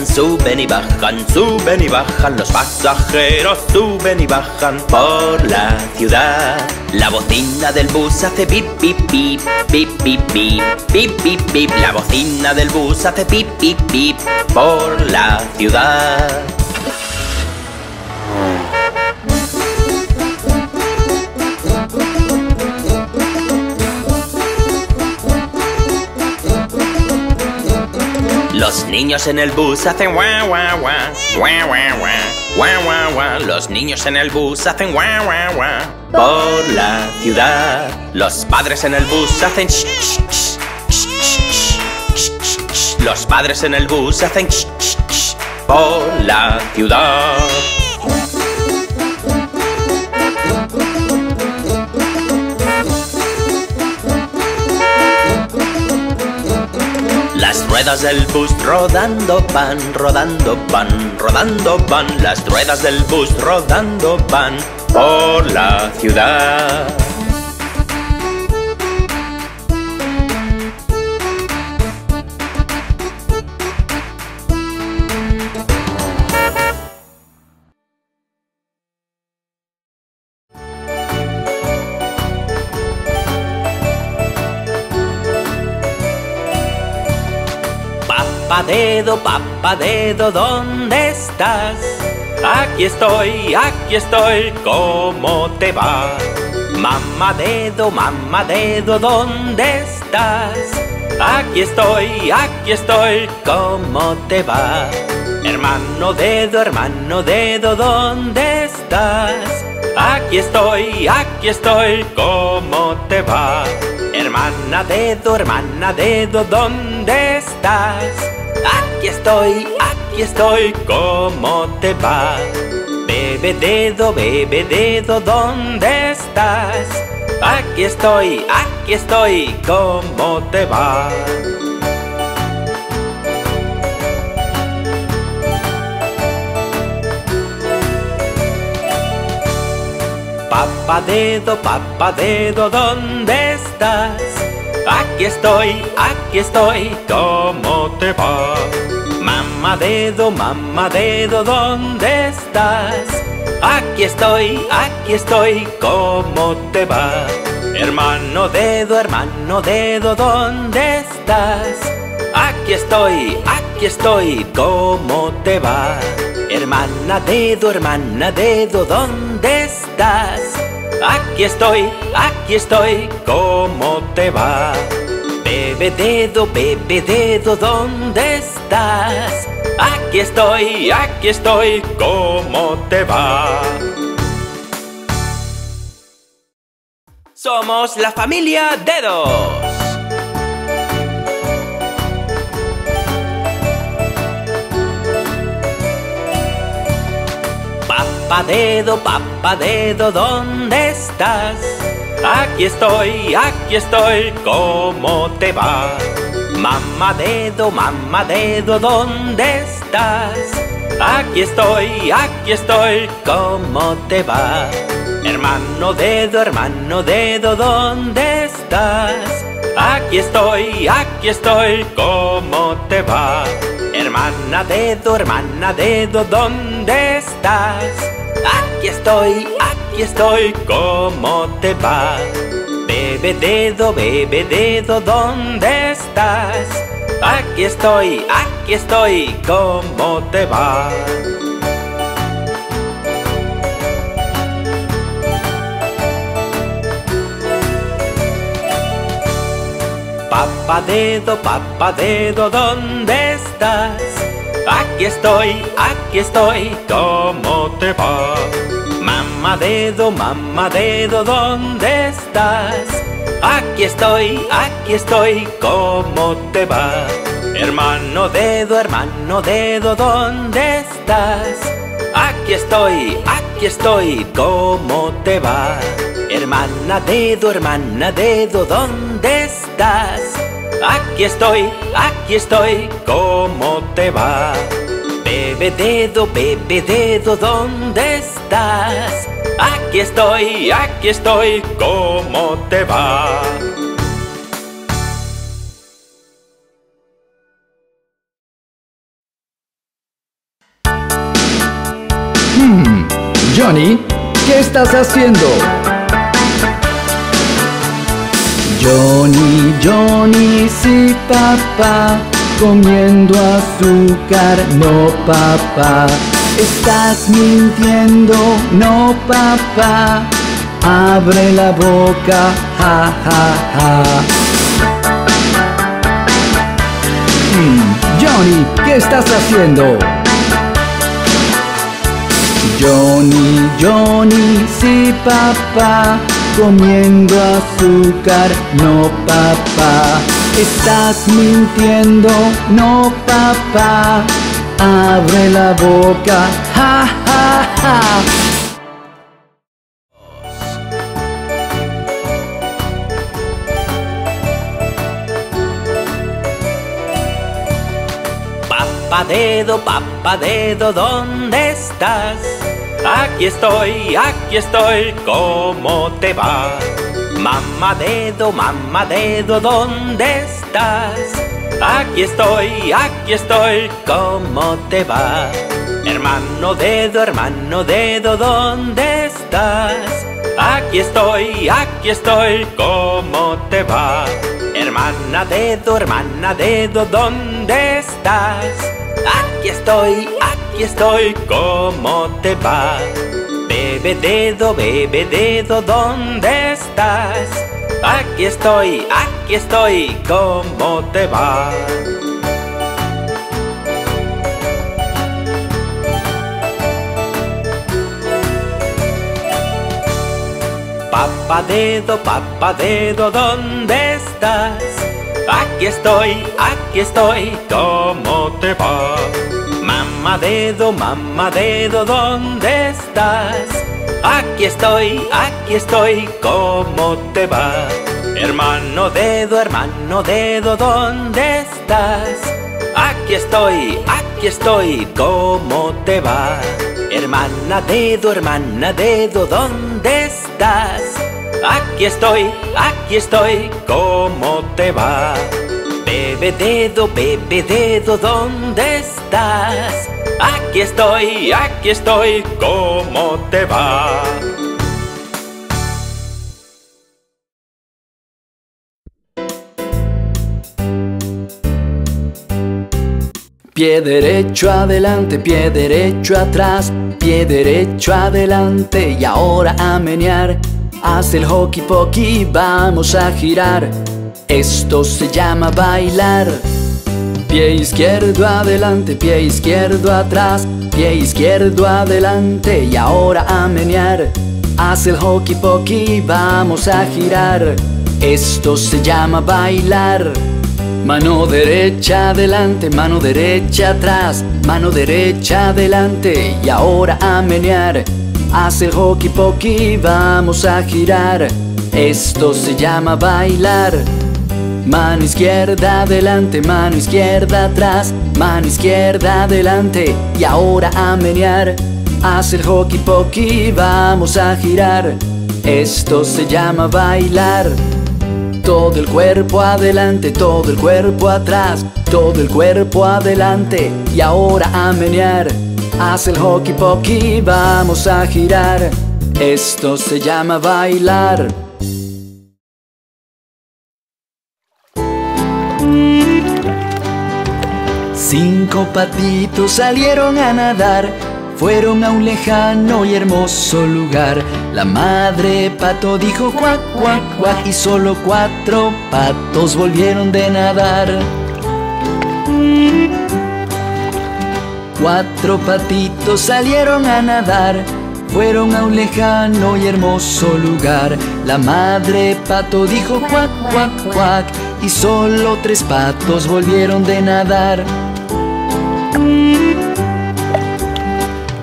Los pasajeros suben y bajan por la ciudad. La bocina del bus hace pip, pip, pip, pip, pip, pip, pip, pip, pip. La bocina del bus hace pip, pip, pip por la ciudad. Los niños en el bus hacen guau guau guau. Los niños en el bus hacen guau guau guau por la ciudad. Los padres en el bus hacen sh, sh, sh, sh, sh, sh, sh. Los padres en el bus hacen sh, sh, sh, por la ciudad. Las ruedas del bus rodando van. Las ruedas del bus rodando van por la ciudad. Pappadedo, ¿dónde estás? aquí estoy, ¿cómo te va? Mamá dedo, ¿dónde estás? Aquí estoy, ¿cómo te va? Hermano dedo, ¿dónde estás? Aquí estoy, ¿cómo te va? Hermana dedo, ¿dónde estás? Aquí estoy, ¿cómo te va? Bebe dedo, ¿dónde estás? Aquí estoy, ¿cómo te va? Papá dedo, ¿dónde estás? Aquí estoy, ¿cómo te va? Mamá dedo, ¿dónde estás? Aquí estoy, ¿cómo te va? Hermano dedo, ¿dónde estás? Aquí estoy, ¿cómo te va? Hermana dedo, ¿dónde estás? Aquí estoy, ¿cómo te va? Bebe dedo, ¿dónde estás? Aquí estoy, ¿cómo te va? Somos la familia Dedos. Papá dedo, ¿dónde estás? Aquí estoy, ¿cómo te va? Mamá dedo, ¿dónde estás? Aquí estoy, ¿cómo te va? Hermano dedo, ¿dónde estás? Aquí estoy, ¿cómo te va? Hermana dedo, ¿dónde estás? Aquí estoy, ¿cómo te va? Bebe dedo, ¿dónde estás? Aquí estoy, ¿cómo te va? Papá dedo, ¿dónde estás? Aquí estoy, ¿cómo te va? Mamá dedo, ¿dónde estás? Aquí estoy, ¿cómo te va? Hermano dedo, ¿dónde estás? Aquí estoy, ¿cómo te va? Hermana dedo, ¿dónde estás? Aquí estoy, ¿cómo te va? Bebe dedo, ¿dónde estás? Aquí estoy, ¿cómo te va? Johnny, ¿qué estás haciendo? Johnny, sí papá, comiendo azúcar, no papá. Estás mintiendo, no papá. Abre la boca, ja, ja, ja. Johnny, ¿qué estás haciendo? Johnny, sí papá, comiendo azúcar, no papá. Estás mintiendo, no papá. Abre la boca, ja, ja, ja. Papá dedo, ¿dónde estás? Aquí estoy, ¿cómo te va? Mamá dedo, ¿dónde estás? Aquí estoy, ¿cómo te va? Hermano dedo, ¿dónde estás? Aquí estoy, ¿cómo te va? Hermana dedo, ¿dónde estás? Aquí aquí estoy, ¿cómo te va? Bebe dedo, ¿dónde estás? Aquí estoy, ¿cómo te va? Papá dedo, ¿dónde estás? Aquí estoy, ¿cómo te va? Mamá dedo, ¿dónde estás? Aquí estoy, ¿cómo te va? Hermano dedo, ¿dónde estás? Aquí estoy, ¿cómo te va? Hermana dedo, ¿dónde estás? Aquí estoy, ¿cómo te va? Bebe dedo, ¿dónde estás? Aquí estoy, ¿cómo te va? Pie derecho adelante, pie derecho atrás, pie derecho adelante y ahora a menear. Haz el hockey pokey, vamos a girar, esto se llama bailar. Pie izquierdo atrás, pie izquierdo adelante y ahora a menear. Haz el hockey pokey, vamos a girar, esto se llama bailar. Mano derecha atrás, mano derecha adelante y ahora a menear. Haz el hockey pokey, vamos a girar, esto se llama bailar. Mano izquierda atrás, mano izquierda adelante y ahora a menear. Haz el hockey pokey, vamos a girar, esto se llama bailar. Todo el cuerpo atrás, todo el cuerpo adelante y ahora a menear. Haz el hockey pokey, vamos a girar, esto se llama bailar. Cinco patitos salieron a nadar, fueron a un lejano y hermoso lugar. La madre pato dijo cuac, cuac, cuac, y solo cuatro patos volvieron de nadar. Cuatro patitos salieron a nadar, fueron a un lejano y hermoso lugar. La madre pato dijo cuac, cuac, cuac, y solo tres patos volvieron de nadar.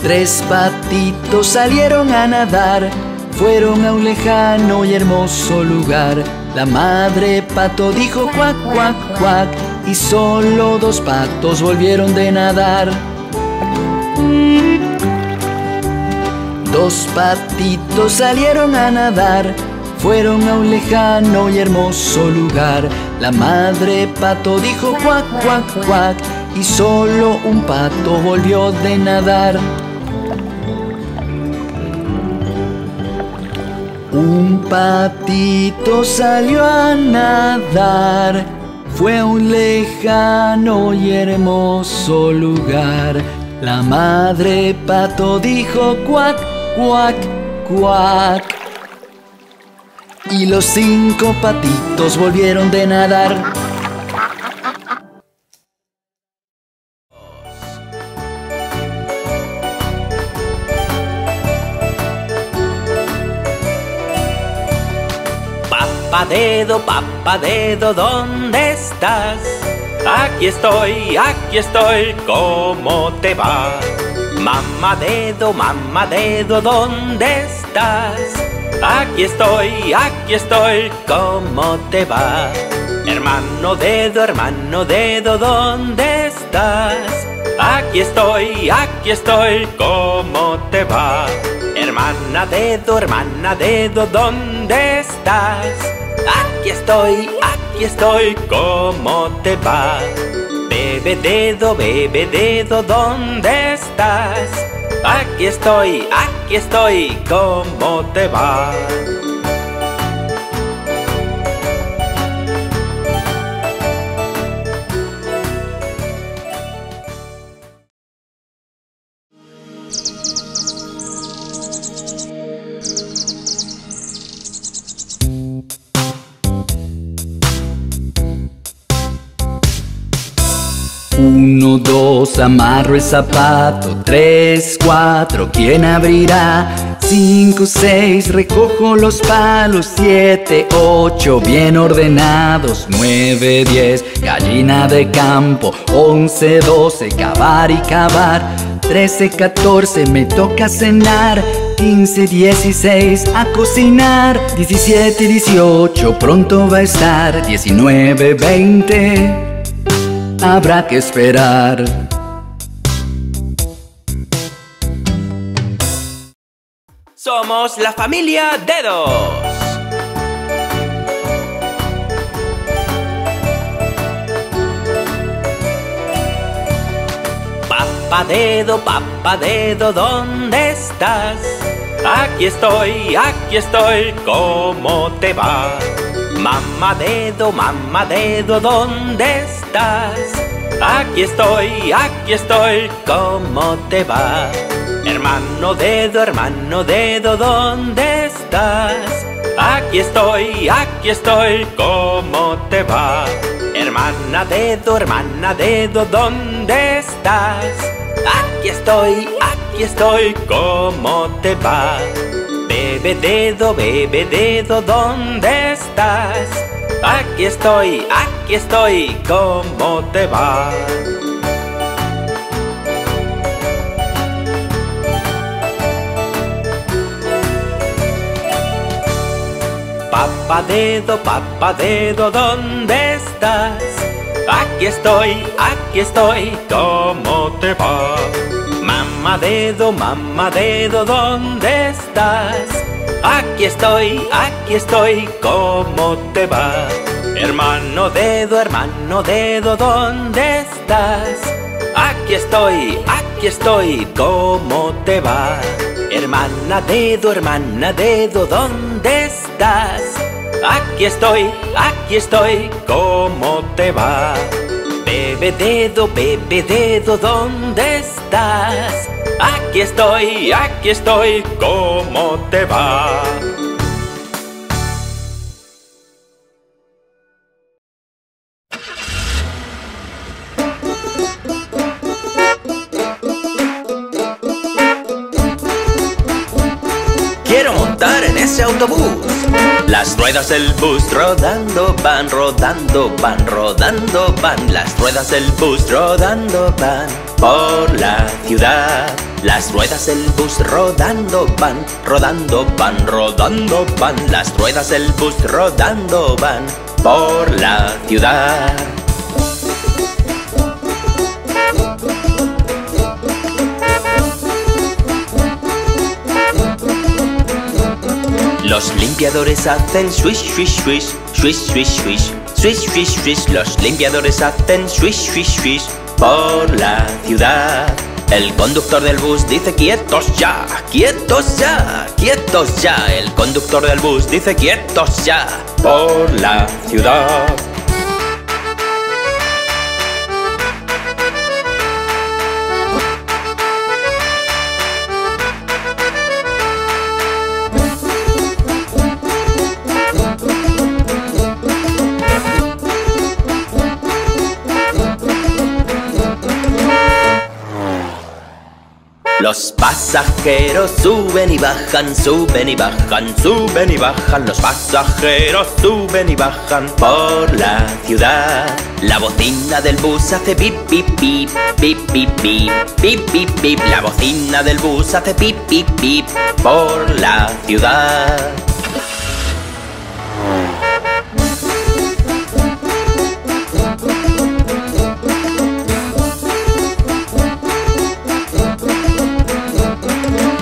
Tres patitos salieron a nadar, fueron a un lejano y hermoso lugar. La madre pato dijo cuac, cuac, cuac, y solo dos patos volvieron de nadar. Dos patitos salieron a nadar, fueron a un lejano y hermoso lugar. La madre pato dijo cuac, cuac, cuac, y solo un pato volvió de nadar. Un patito salió a nadar, fue a un lejano y hermoso lugar. La madre pato dijo cuac, cuac, cuac, y los cinco patitos volvieron de nadar. Papá dedo, ¿dónde estás? Aquí estoy, ¿cómo te va? Mamá dedo, ¿dónde estás? Aquí estoy, ¿cómo te va? Hermano dedo, ¿dónde estás? Aquí estoy, ¿cómo te va? Hermana dedo, ¿dónde estás? Aquí estoy, ¿cómo te va? Bebe dedo, ¿dónde estás? Aquí estoy, ¿cómo te va? 1, 2, amarro el zapato. 3, 4, ¿quién abrirá? 5, 6, recojo los palos. 7, 8, bien ordenados. 9, 10, gallina de campo. 11, 12, cavar y cavar. 13, 14, me toca cenar. 15, 16, a cocinar. 17, 18, pronto va a estar. 19, 20, habrá que esperar. Somos la familia Dedos. Papá dedo, ¿dónde estás? Aquí estoy, ¿cómo te va? Mamá dedo, ¿dónde estás? Aquí estoy, ¿cómo te va? Hermano dedo, ¿dónde estás? Aquí estoy, ¿cómo te va? Hermana dedo, ¿dónde estás? Aquí estoy, ¿cómo te va? Bebe dedo, ¿dónde estás? Aquí estoy, ¿cómo te va? Papá dedo, ¿dónde estás? Aquí estoy, ¿cómo te va? Mamá dedo, ¿dónde estás? Aquí estoy, ¿cómo te va? Hermano dedo, ¿dónde estás? Aquí estoy, ¿cómo te va? Hermana dedo, ¿dónde estás? Aquí estoy, ¿cómo te va? Bebe dedo, ¿dónde estás? Aquí estoy, ¿cómo te va? Autobús. Las ruedas del bus rodando van, rodando van, rodando van. Las ruedas del bus rodando van por la ciudad. Las ruedas del bus rodando van, rodando van, rodando van. Las ruedas del bus rodando van por la ciudad. Los limpiadores hacen swish, swish, swish, swish, swish, swish, swish, swish, swish. Los limpiadores hacen swish, swish, swish por la ciudad. El conductor del bus dice quietos ya, quietos ya, quietos ya. El conductor del bus dice quietos ya por la ciudad. Los pasajeros suben y bajan, suben y bajan, suben y bajan. Los pasajeros suben y bajan por la ciudad. La bocina del bus hace pip, pip, pip, pip, pip, pip, pip, pip, pip. La bocina del bus hace pip, pip, pip por la ciudad.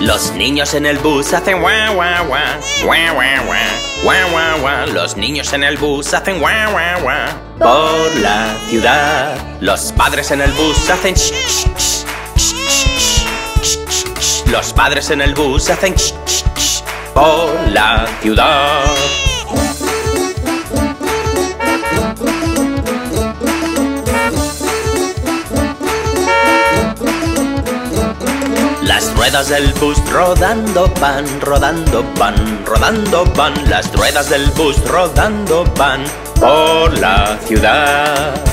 Los niños en el bus hacen guau guau guau, guau guau guau, guau guau guau. Los niños en el bus hacen guau guau guau por la ciudad. Los padres en el bus hacen sh, sh, sh, sh, sh, sh, sh, sh. Los padres en el bus hacen sh, sh, sh, por la ciudad. Las ruedas del bus rodando van, rodando van, rodando van. Las ruedas del bus rodando van por la ciudad.